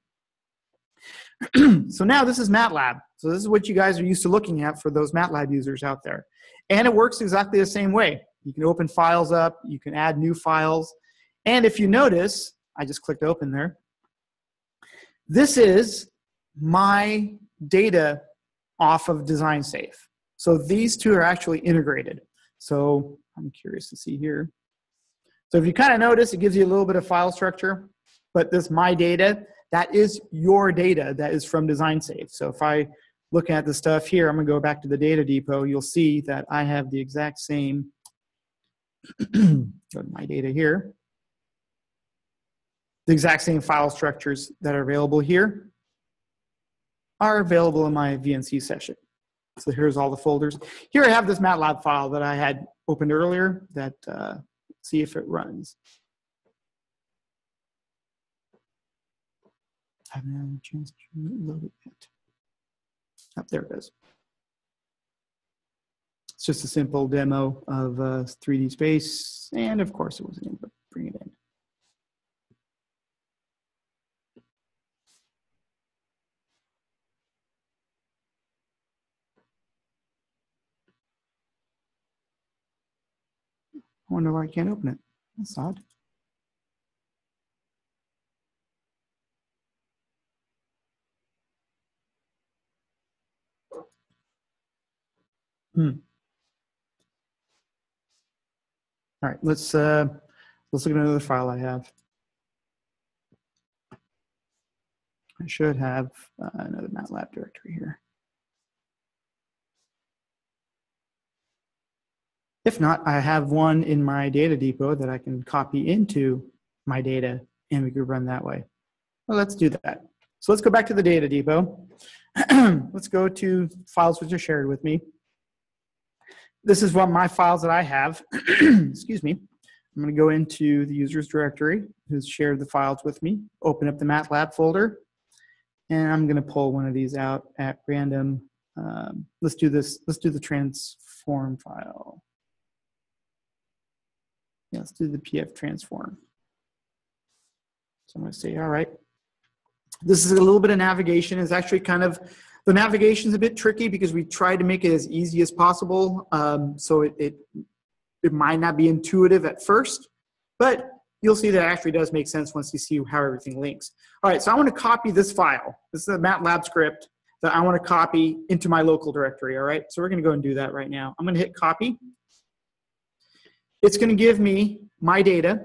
So now this is MATLAB. So this is what you guys are used to looking at for those MATLAB users out there. And it works exactly the same way. You can open files up, you can add new files. And if you notice, I just clicked open there. This is my data off of DesignSafe. So these two are actually integrated. So I'm curious to see here. So if you kind of notice, it gives you a little bit of file structure, but this my data, that is your data that is from DesignSafe. So if I look at the stuff here, I'm gonna go back to the data depot, you'll see that I have the exact same my data here. The exact same file structures that are available here are available in my V N C session. So here's all the folders. Here I have this MATLAB file that I had opened earlier that uh, see if it runs. I haven't had a chance to load it yet. Up there it is. It's just a simple demo of uh, three D space, and of course it wasn't able to bring it in. I wonder why I can't open it. That's odd. Hmm. All right, let's uh, let's look at another file I have. I should have uh, another MATLAB directory here. If not, I have one in my data depot that I can copy into my data, and we could run that way. Well, let's do that. So let's go back to the data depot. Let's go to files which are shared with me. This is one of my files that I have. Excuse me. I'm going to go into the users directory who's shared the files with me, open up the MATLAB folder, and I'm going to pull one of these out at random. Um, let's do this. Let's do the transform file. Yeah, let's do the P F transform. So I'm going to say, all right, this is a little bit of navigation. It's actually kind of, the navigation is a bit tricky because we tried to make it as easy as possible. Um, so it, it, it might not be intuitive at first, but you'll see that it actually does make sense once you see how everything links. All right, so I want to copy this file. This is a MATLAB script that I want to copy into my local directory, all right? So we're going to go and do that right now. I'm going to hit copy. It's going to give me my data.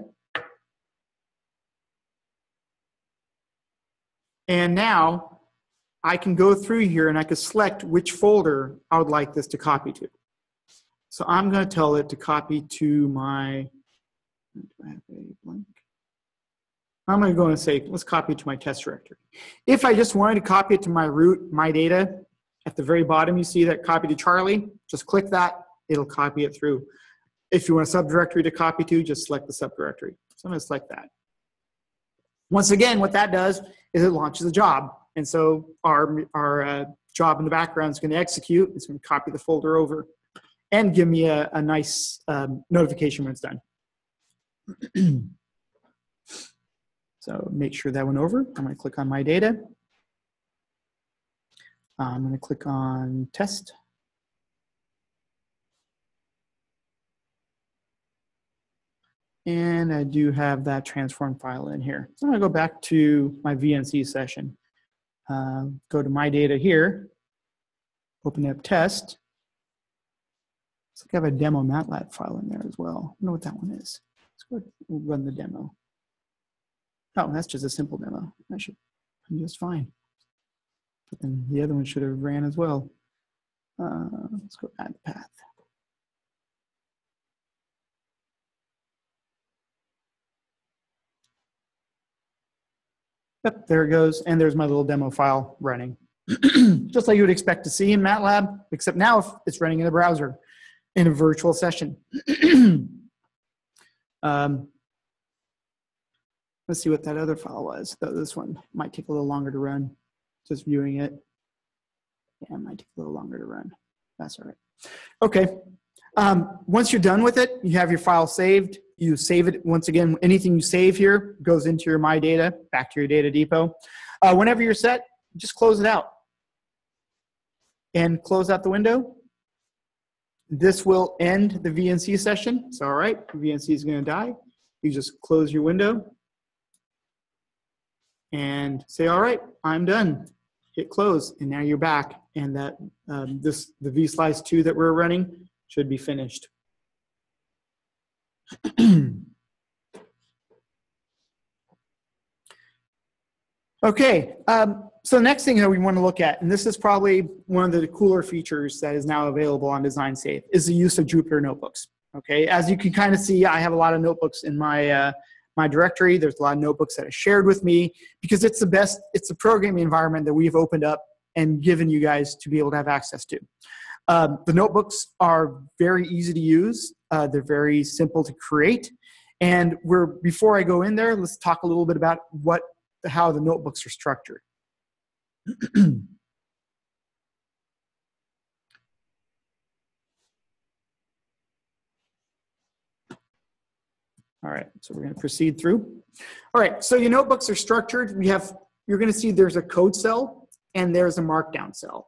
And now I can go through here and I can select which folder I would like this to copy to. So I'm going to tell it to copy to my, do I have a blank? I'm going to go and say, let's copy to my test directory. If I just wanted to copy it to my root, my data, at the very bottom you see that copy to Charlie, just click that, it'll copy it through. If you want a subdirectory to copy to, just select the subdirectory. So I'm going to select that. Once again, what that does is it launches a job. And so our, our uh, job in the background is going to execute, it's going to copy the folder over and give me a, a nice um, notification when it's done. So make sure that went over. I'm going to click on my data. I'm going to click on test. And I do have that transform file in here. So I'm going to go back to my V N C session. Uh, go to my data here. Open up test. Looks like I have a demo MATLAB file in there as well. I don't know what that one is. Let's go ahead and run the demo. Oh, that's just a simple demo. That should be just fine. But then the other one should have ran as well. Uh, let's go add the path. Yep, there it goes. And there's my little demo file running. Just like you would expect to see in MATLAB, except now it's running in the browser in a virtual session. um, Let's see what that other file was. Though this one might take a little longer to run. Just viewing it. Yeah, it might take a little longer to run. That's all right. Okay. Um, once you're done with it, you have your file saved. You save it. Once again, anything you save here goes into your My Data, back to your data depot. Uh, whenever you're set, just close it out. And close out the window. This will end the V N C session. It's all right. V N C is going to die. You just close your window. And say, all right, I'm done. Hit close, and now you're back. And that um, this the vSlice two that we're running should be finished. Okay, um, so the next thing that we want to look at, and this is probably one of the cooler features that is now available on DesignSafe, is the use of Jupyter Notebooks. Okay, as you can kind of see, I have a lot of notebooks in my uh, my directory. There's a lot of notebooks that are shared with me because it's the best, it's the programming environment that we've opened up and given you guys to be able to have access to. Um, the notebooks are very easy to use. Uh, they're very simple to create. And we're, before I go in there, let's talk a little bit about what, how the notebooks are structured. All right, so we're going to proceed through. All right, so your notebooks are structured. We have, you're going to see there's a code cell and there's a markdown cell.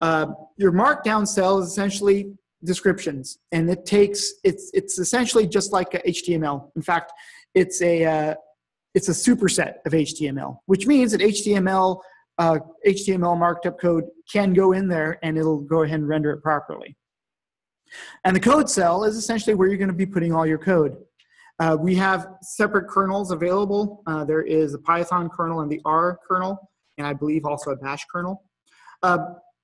Uh, your markdown cell is essentially descriptions, and it takes, it's it's essentially just like a H T M L. In fact, it's a uh, it's a superset of H T M L, which means that H T M L uh, H T M L marked-up code can go in there and it'll go ahead and render it properly. And the code cell is essentially where you're going to be putting all your code. Uh, we have separate kernels available. Uh, there is a Python kernel and the R kernel, and I believe also a bash kernel. Uh,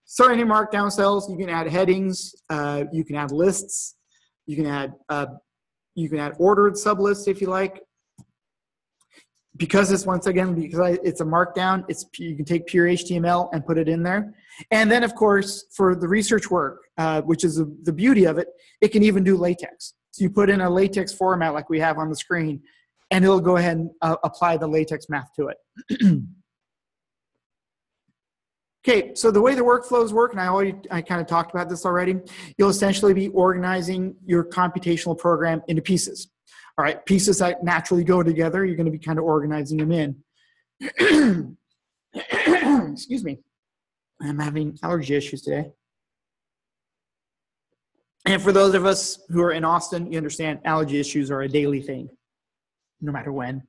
so any markdown cells, you can add headings, uh, you can add lists, you can add, uh, you can add ordered sublists if you like. Because it's, once again, because it's a markdown, it's, you can take pure H T M L and put it in there. And then, of course, for the research work, uh, which is the beauty of it, it can even do LaTeX. So you put in a LaTeX format like we have on the screen, and it'll go ahead and uh, apply the LaTeX math to it. Okay, so the way the workflows work, and I already, I kind of talked about this already, you'll essentially be organizing your computational program into pieces. All right, pieces that naturally go together, you're going to be kind of organizing them in. Excuse me. I'm having allergy issues today. And for those of us who are in Austin, you understand allergy issues are a daily thing, no matter when.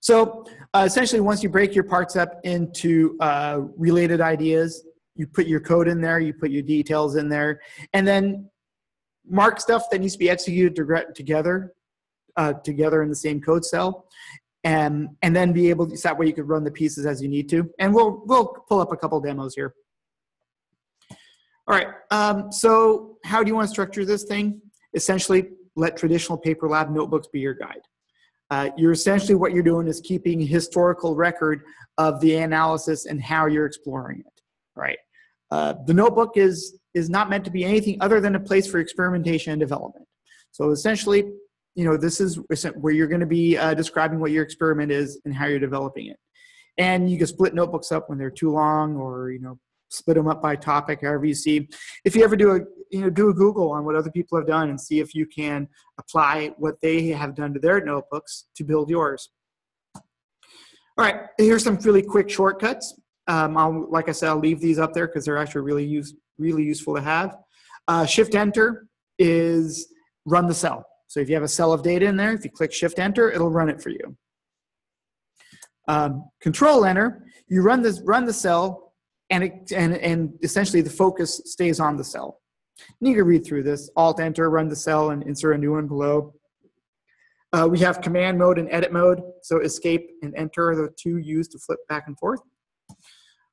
So uh, essentially, once you break your parts up into uh, related ideas, you put your code in there, you put your details in there, and then mark stuff that needs to be executed to together, uh, together in the same code cell, and and then be able to, so that way you could run the pieces as you need to. And we'll we'll pull up a couple demos here. All right. Um, so how do you want to structure this thing? Essentially, let traditional paper lab notebooks be your guide. Uh, you're essentially what you're doing is keeping historical record of the analysis and how you're exploring it. All right. Uh, the notebook is is not meant to be anything other than a place for experimentation and development. So essentially, you know, this is where you're going to be uh, describing what your experiment is and how you're developing it. And you can split notebooks up when they're too long, or you know, split them up by topic, however you see. If you ever do a, you know, do a Google on what other people have done and see if you can apply what they have done to their notebooks to build yours. All right, here's some really quick shortcuts. Um, I'll, like I said, I'll leave these up there because they're actually really, use, really useful to have. Uh, Shift-Enter is run the cell. So if you have a cell of data in there, if you click Shift-Enter, it'll run it for you. Um, Control-Enter, you run, this, run the cell, And, it, and, and essentially the focus stays on the cell. And you can read through this. Alt-Enter, run the cell, and insert a new one below. Uh, we have command mode and edit mode. So escape and enter are the two used to flip back and forth.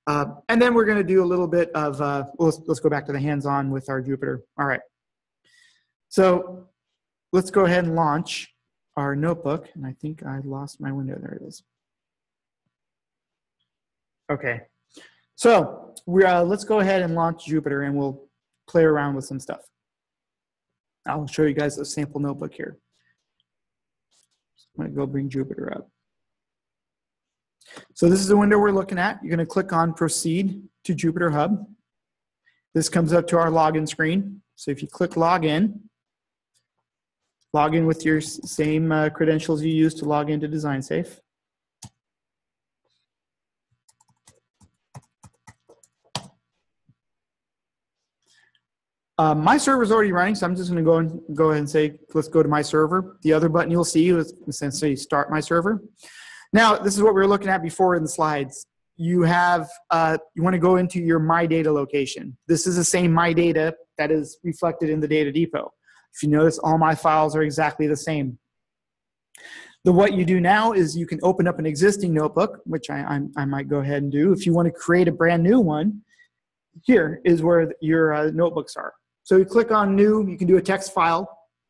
Uh, and then we're going to do a little bit of, uh, well, let's, let's go back to the hands-on with our Jupyter. All right. So let's go ahead and launch our notebook. And I think I lost my window. There it is. Okay. So we're, uh, let's go ahead and launch Jupyter, and we'll play around with some stuff. I'll show you guys a sample notebook here. So I'm going to go bring Jupyter up. So this is the window we're looking at. You're going to click on Proceed to Jupyter Hub. This comes up to our login screen. So if you click Login, log in with your same uh, credentials you used to log into DesignSafe. Uh, my server's already running, so I'm just going to go and go ahead and say, let's go to my server. The other button you'll see is essentially start my server. Now, this is what we were looking at before in the slides. You have, uh, you want to go into your My Data location. This is the same My Data that is reflected in the Data Depot. If you notice, all my files are exactly the same. The what you do now is you can open up an existing notebook, which I, I, I might go ahead and do. If you want to create a brand new one, here is where your uh, notebooks are. So you click on new, you can do a text file.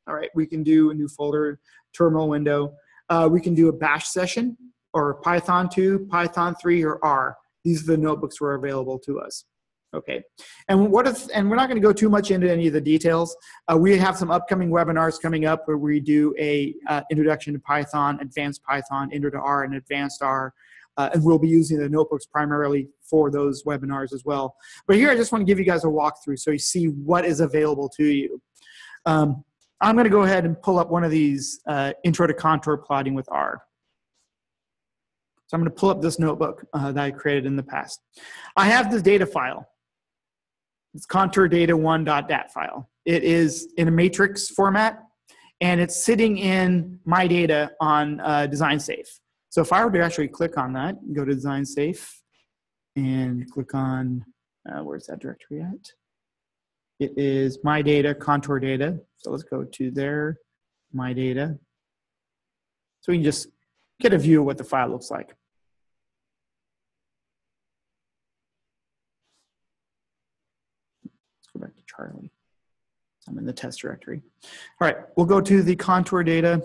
All right, we can do a new folder, terminal window. Uh, we can do a bash session or Python two, Python three, or R. These are the notebooks that are available to us. Okay, and, what if, and we're not gonna go too much into any of the details. Uh, we have some upcoming webinars coming up where we do a uh, introduction to Python, advanced Python, intro to R, and advanced R. Uh, and we'll be using the notebooks primarily for those webinars as well. But here I just want to give you guys a walkthrough so you see what is available to you. Um, I'm going to go ahead and pull up one of these uh, intro to contour plotting with R. So I'm going to pull up this notebook uh, that I created in the past. I have this data file. It's contour data one dot dat file. It is in a matrix format, and it's sitting in my data on uh, DesignSafe. So if I were to actually click on that, go to DesignSafe and click on, uh, where's that directory at? It is my data, contour data. So let's go to there, my data. So we can just get a view of what the file looks like. Let's go back to Charlie. I'm in the test directory. All right, we'll go to the contour data.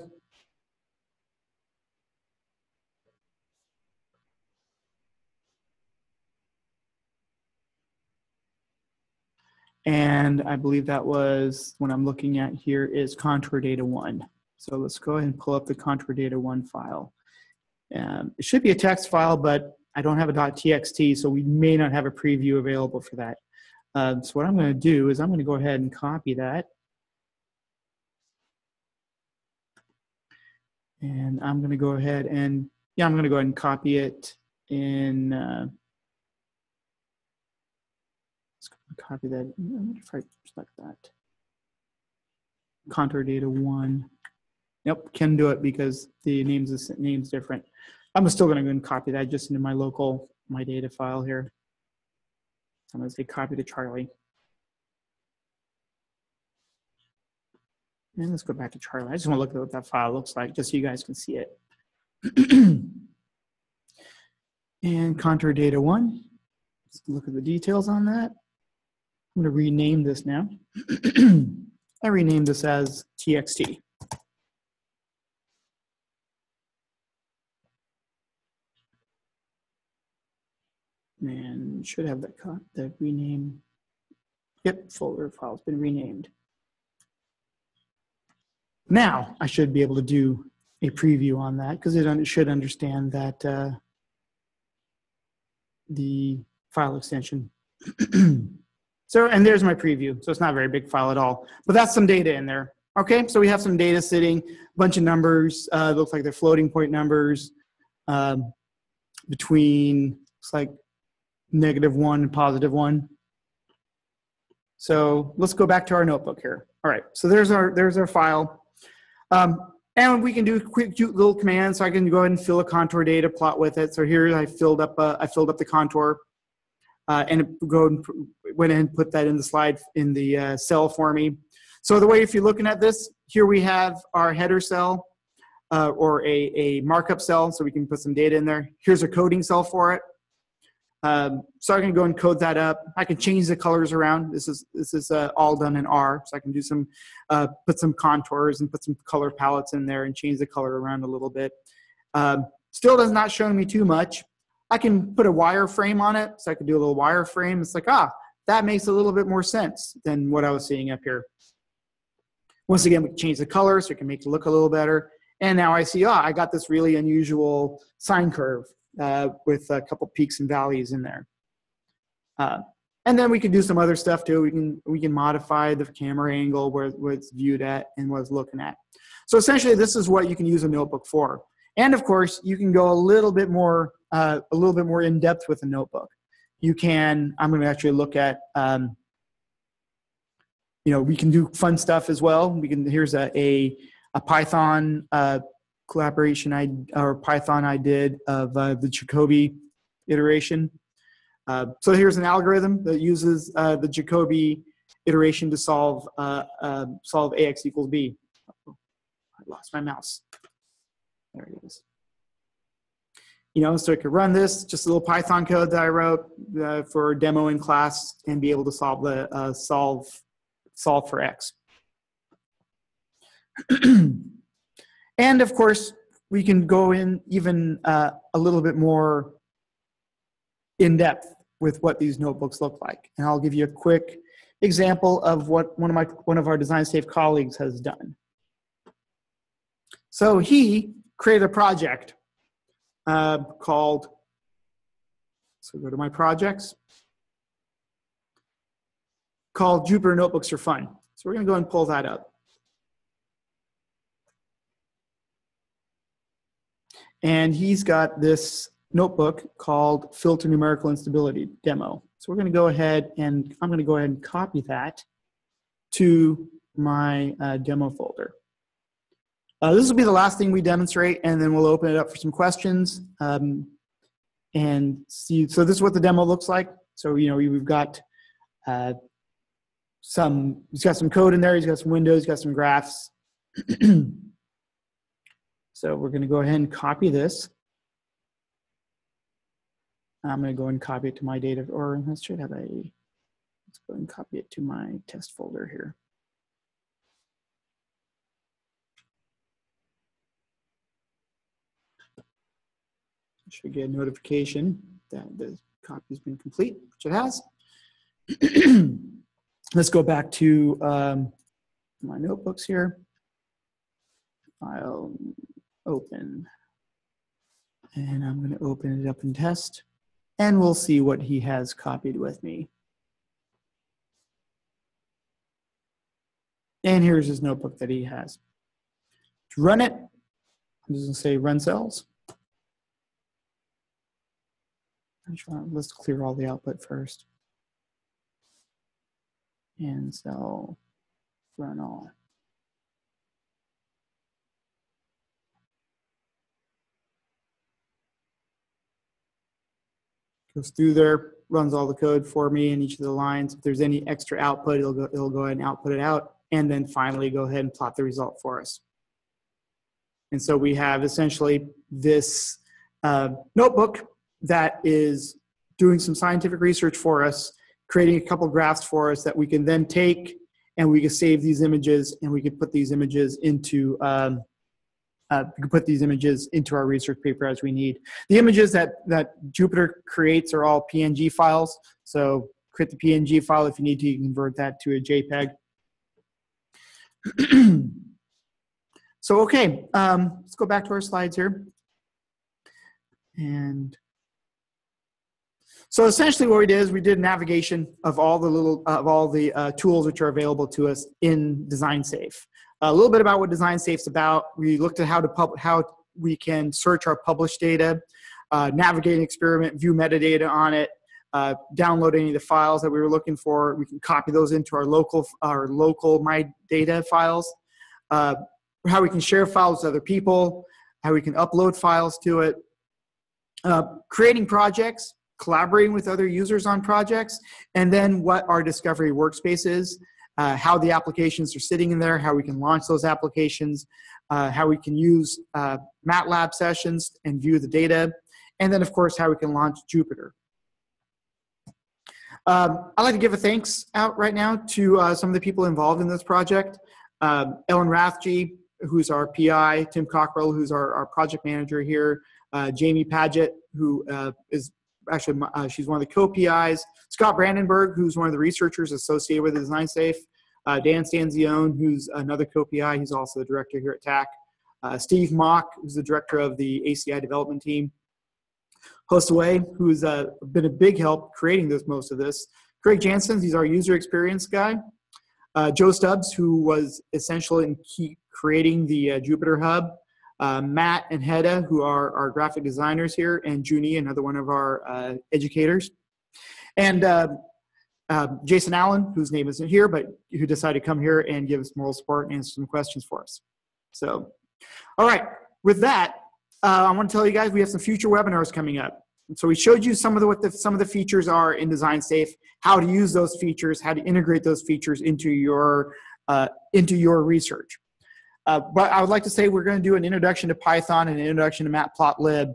And I believe that was what I'm looking at here is contour data one. So let's go ahead and pull up the contour data one file. Um, it should be a text file, but I don't have a .txt, so we may not have a preview available for that. Um, so what I'm going to do is I'm going to go ahead and copy that. And I'm going to go ahead and, yeah, I'm going to go ahead and copy it in... Uh, Copy that. I wonder if I select that. Contour data one. Nope, can do it because the name's the name's different. I'm still going to go and copy that just into my local, my data file here. So I'm going to say copy to Charlie. And let's go back to Charlie. I just want to look at what that file looks like just so you guys can see it. And contour data one. Let's look at the details on that. I'm going to rename this now. I renamed this as T X T. And should have that, that rename. Yep, folder file has been renamed. Now I should be able to do a preview on that because it un should understand that uh, the file extension. So, and there's my preview. So it's not a very big file at all, but that's some data in there. Okay, so we have some data sitting, a bunch of numbers. Uh, looks like they're floating point numbers um, between, looks like negative one and positive one. So let's go back to our notebook here. All right, so there's our, there's our file. Um, and we can do quick, cute little commands. So I can go ahead and fill a contour data plot with it. So here I filled up, a, I filled up the contour. Uh, and it go and went in and put that in the slide in the uh, cell for me. So the way, if you're looking at this, here we have our header cell uh, or a, a markup cell, so we can put some data in there. Here's a coding cell for it. Um, so I can go and code that up. I can change the colors around. This is this is uh, all done in R, so I can do some uh, put some contours and put some color palettes in there and change the color around a little bit. Um, still does not show me too much. I can put a wireframe on it, so I could do a little wireframe. It's like, ah, that makes a little bit more sense than what I was seeing up here. Once again, we can change the color so we can make it look a little better. And now I see, ah, I got this really unusual sine curve uh, with a couple peaks and valleys in there. Uh, and then we can do some other stuff too. We can we can modify the camera angle where, where it's viewed at and what it's looking at. So essentially, this is what you can use a notebook for. And of course, you can go a little bit more Uh, a little bit more in depth with a notebook. You can, I'm going to actually look at, um, you know, we can do fun stuff as well. We can, here's a, a, a Python uh, collaboration I, or Python I did of uh, the Jacobi iteration. Uh, so here's an algorithm that uses uh, the Jacobi iteration to solve, uh, uh, solve A X equals B. Oh, I lost my mouse. There it is. You know, so I could run this, just a little Python code that I wrote uh, for demo in class, and be able to solve the uh, solve solve for X. And of course, we can go in even uh, a little bit more in depth with what these notebooks look like. And I'll give you a quick example of what one of my one of our DesignSafe colleagues has done. So he created a project. Uh, called, so go to my projects, called Jupyter Notebooks are Fun. So we're going to go and pull that up. And he's got this notebook called Filter Numerical Instability Demo. So we're going to go ahead and I'm going to go ahead and copy that to my uh, demo folder. Uh, this will be the last thing we demonstrate, and then we'll open it up for some questions um, and see. So this is what the demo looks like. So you know we've got uh, some. He's got some code in there. He's got some windows. He's got some graphs. So we're going to go ahead and copy this. I'm going to go and copy it to my data, or I should have a. Let's go and copy it to my test folder here. Should get a notification that the copy's been complete, which it has. Let's go back to um, my notebooks here. I'll open, and I'm going to open it up and test, and we'll see what he has copied with me. And here's his notebook that he has. To run it, I'm just going to say run cells. Let's clear all the output first. And so run all. goes through there, runs all the code for me in each of the lines. If there's any extra output, it'll go, it'll go ahead and output it out, and then finally go ahead and plot the result for us. And so we have essentially this uh, notebook that is doing some scientific research for us, creating a couple graphs for us that we can then take, and we can save these images, and we can put these images into um, uh, we can put these images into our research paper as we need. The images that that Jupyter creates are all P N G files. So create the P N G file if you need to. You can convert that to a JPEG. So okay, um, let's go back to our slides here. And so essentially what we did is we did navigation of all the little, uh, of all the uh, tools which are available to us in DesignSafe. A little bit about what DesignSafe's about. We looked at how to pub how we can search our published data, uh, navigate an experiment, view metadata on it, uh, download any of the files that we were looking for. We can copy those into our local, our local My Data files. Uh, how we can share files with other people, how we can upload files to it, uh, creating projects, collaborating with other users on projects, and then what our discovery workspace is, uh, how the applications are sitting in there, how we can launch those applications, uh, how we can use uh, MATLAB sessions and view the data, and then of course how we can launch Jupyter. Um, I'd like to give a thanks out right now to uh, some of the people involved in this project. Um, Ellen Rathje, who's our P I, Tim Cockrell, who's our, our project manager here, uh, Jamie Padgett, who uh, is actually, my, uh, she's one of the co-P Is, Scott Brandenburg, who's one of the researchers associated with DesignSafe, uh, Dan Stanzione, who's another co-P I, he's also the director here at T A C, uh, Steve Mock, who's the director of the A C I development team, Josue, who's uh, been a big help creating this, most of this, Greg Jansen, he's our user experience guy, Uh, Joe Stubbs, who was essential in key creating the uh, Jupyter Hub, uh, Matt and Hedda, who are our graphic designers here, and Juni, another one of our uh, educators, and uh, uh, Jason Allen, whose name isn't here, but who decided to come here and give us moral support and answer some questions for us. So, all right, with that, uh, I want to tell you guys we have some future webinars coming up. So we showed you some of the, what the, some of the features are in DesignSafe, how to use those features, how to integrate those features into your, uh, into your research. Uh, but I would like to say we're going to do an introduction to Python and an introduction to Matplotlib,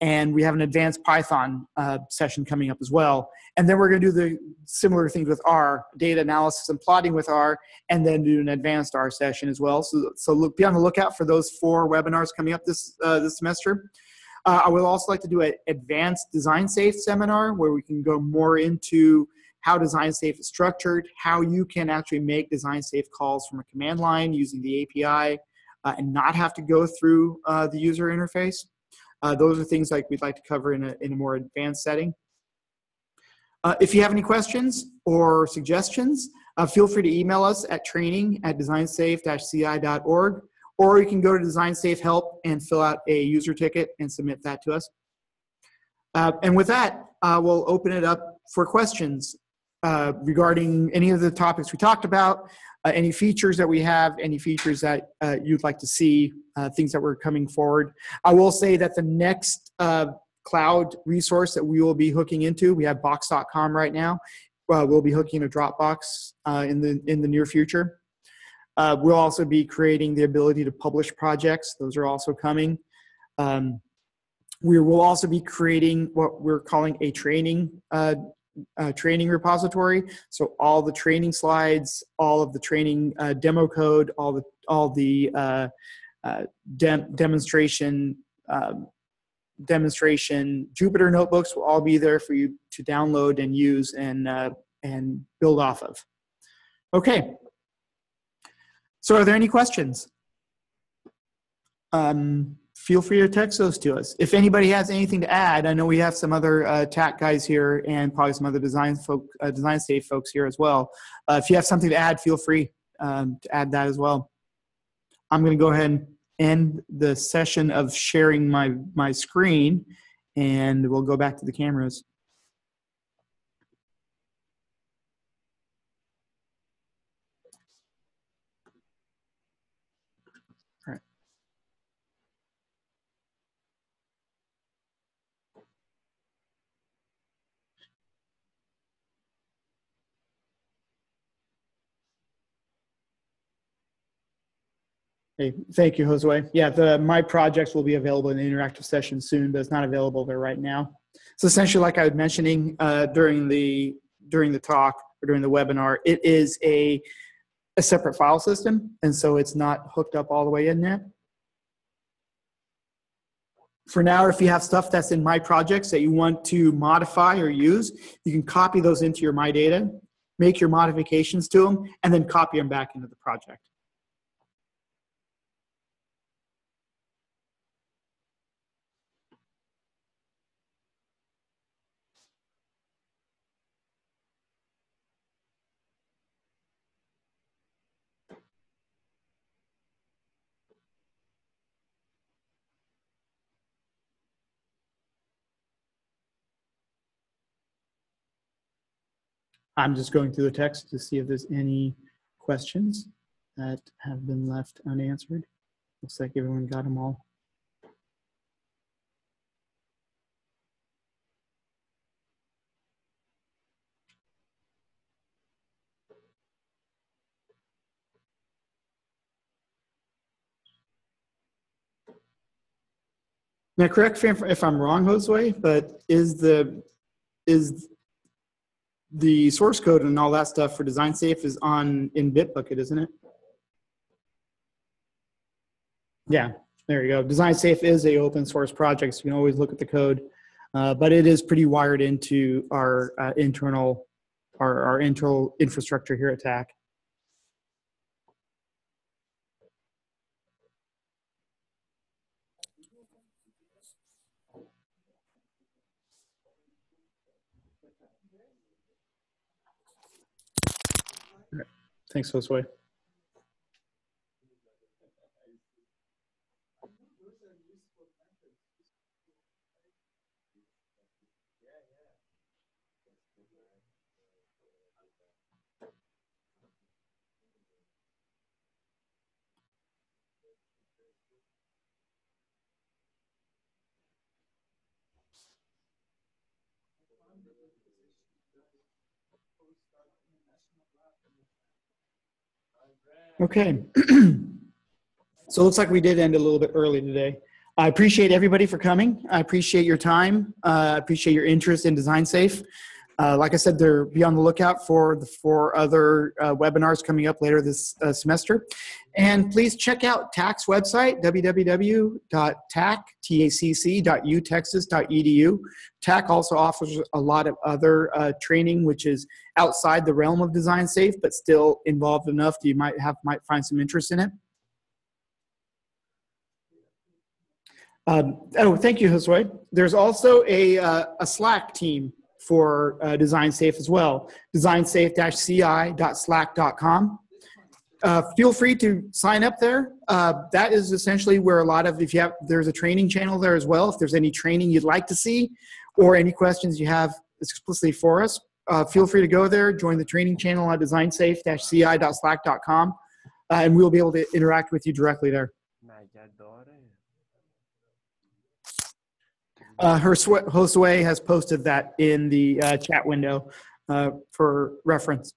and we have an advanced Python uh, session coming up as well. And then we're going to do the similar things with R, data analysis and plotting with R, and then do an advanced R session as well. So, so look, be on the lookout for those four webinars coming up this, uh, this semester. Uh, I would also like to do an advanced DesignSafe seminar where we can go more into how DesignSafe is structured, how you can actually make DesignSafe calls from a command line using the A P I uh, and not have to go through uh, the user interface. Uh, those are things like we'd like to cover in a, in a more advanced setting. Uh, if you have any questions or suggestions, uh, feel free to email us at training at designsafe dash c i dot org. Or you can go to DesignSafe Help and fill out a user ticket and submit that to us. Uh, and with that, uh, we'll open it up for questions uh, regarding any of the topics we talked about, uh, any features that we have, any features that uh, you'd like to see, uh, things that were coming forward. I will say that the next uh, cloud resource that we will be hooking into, we have box dot com right now. Uh, we'll be hooking a Dropbox uh, in the in the near future. Uh, we'll also be creating the ability to publish projects. Those are also coming. Um, we will also be creating what we're calling a training uh, uh, training repository. So all the training slides, all of the training uh, demo code, all the all the uh, uh, de demonstration um, demonstration Jupyter notebooks will all be there for you to download and use and uh, and build off of. Okay. So are there any questions? Um, feel free to text those to us. If anybody has anything to add, I know we have some other uh, T A C guys here and probably some other design folk, uh, DesignSafe folks here as well. Uh, if you have something to add, feel free um, to add that as well. I'm gonna go ahead and end the session of sharing my, my screen, and we'll go back to the cameras. Hey, thank you, Josue. Yeah, the my projects will be available in the interactive session soon, but it's not available there right now. So essentially, like I was mentioning uh, during the during the talk or during the webinar, it is a a separate file system, and so it's not hooked up all the way in there. For now, if you have stuff that's in my projects that you want to modify or use, you can copy those into your my data, make your modifications to them, and then copy them back into the project. I'm just going through the text to see if there's any questions that have been left unanswered. Looks like everyone got them all. Now, correct me if I'm wrong, Josue, but is the is the source code and all that stuff for DesignSafe is on in Bitbucket, isn't it? Yeah, there you go. DesignSafe is a open source project, so you can always look at the code, uh, but it is pretty wired into our uh, internal, our, our internal infrastructure here at T A C. Thanks, Josue. Okay, so it looks like we did end a little bit early today. I appreciate everybody for coming. I appreciate your time. Uh, I appreciate your interest in DesignSafe. Uh, like I said, there, be on the lookout for the four other uh, webinars coming up later this uh, semester. And please check out T A C's website, w w w dot tac dot u texas dot e d u. T A C also offers a lot of other uh, training, which is outside the realm of DesignSafe, but still involved enough that you might, have, might find some interest in it. Um, oh, thank you, Josue. There's also a, uh, a Slack team for uh, DesignSafe as well, design safe dash c i dot slack dot com. Uh, feel free to sign up there. Uh, that is essentially where a lot of, if you have, there's a training channel there as well. If there's any training you'd like to see or any questions you have explicitly for us, uh, feel free to go there, join the training channel at design safe dash c i dot slack dot com, uh, and we'll be able to interact with you directly there. Uh, Josue has posted that in the uh, chat window uh, for reference.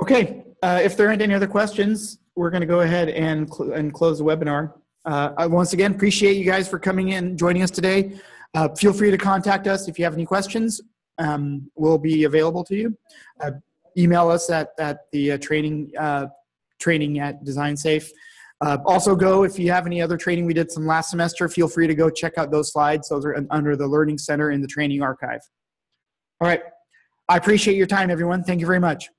Okay, uh, if there aren't any other questions, we're going to go ahead and, cl and close the webinar. Uh, I, once again, appreciate you guys for coming in and joining us today. Uh, feel free to contact us if you have any questions. Um, we'll be available to you. Uh, email us at, at the uh, training uh training at DesignSafe. Uh, also go, if you have any other training we did some last semester, feel free to go check out those slides. Those are under the Learning Center in the training archive. All right, I appreciate your time, everyone. Thank you very much.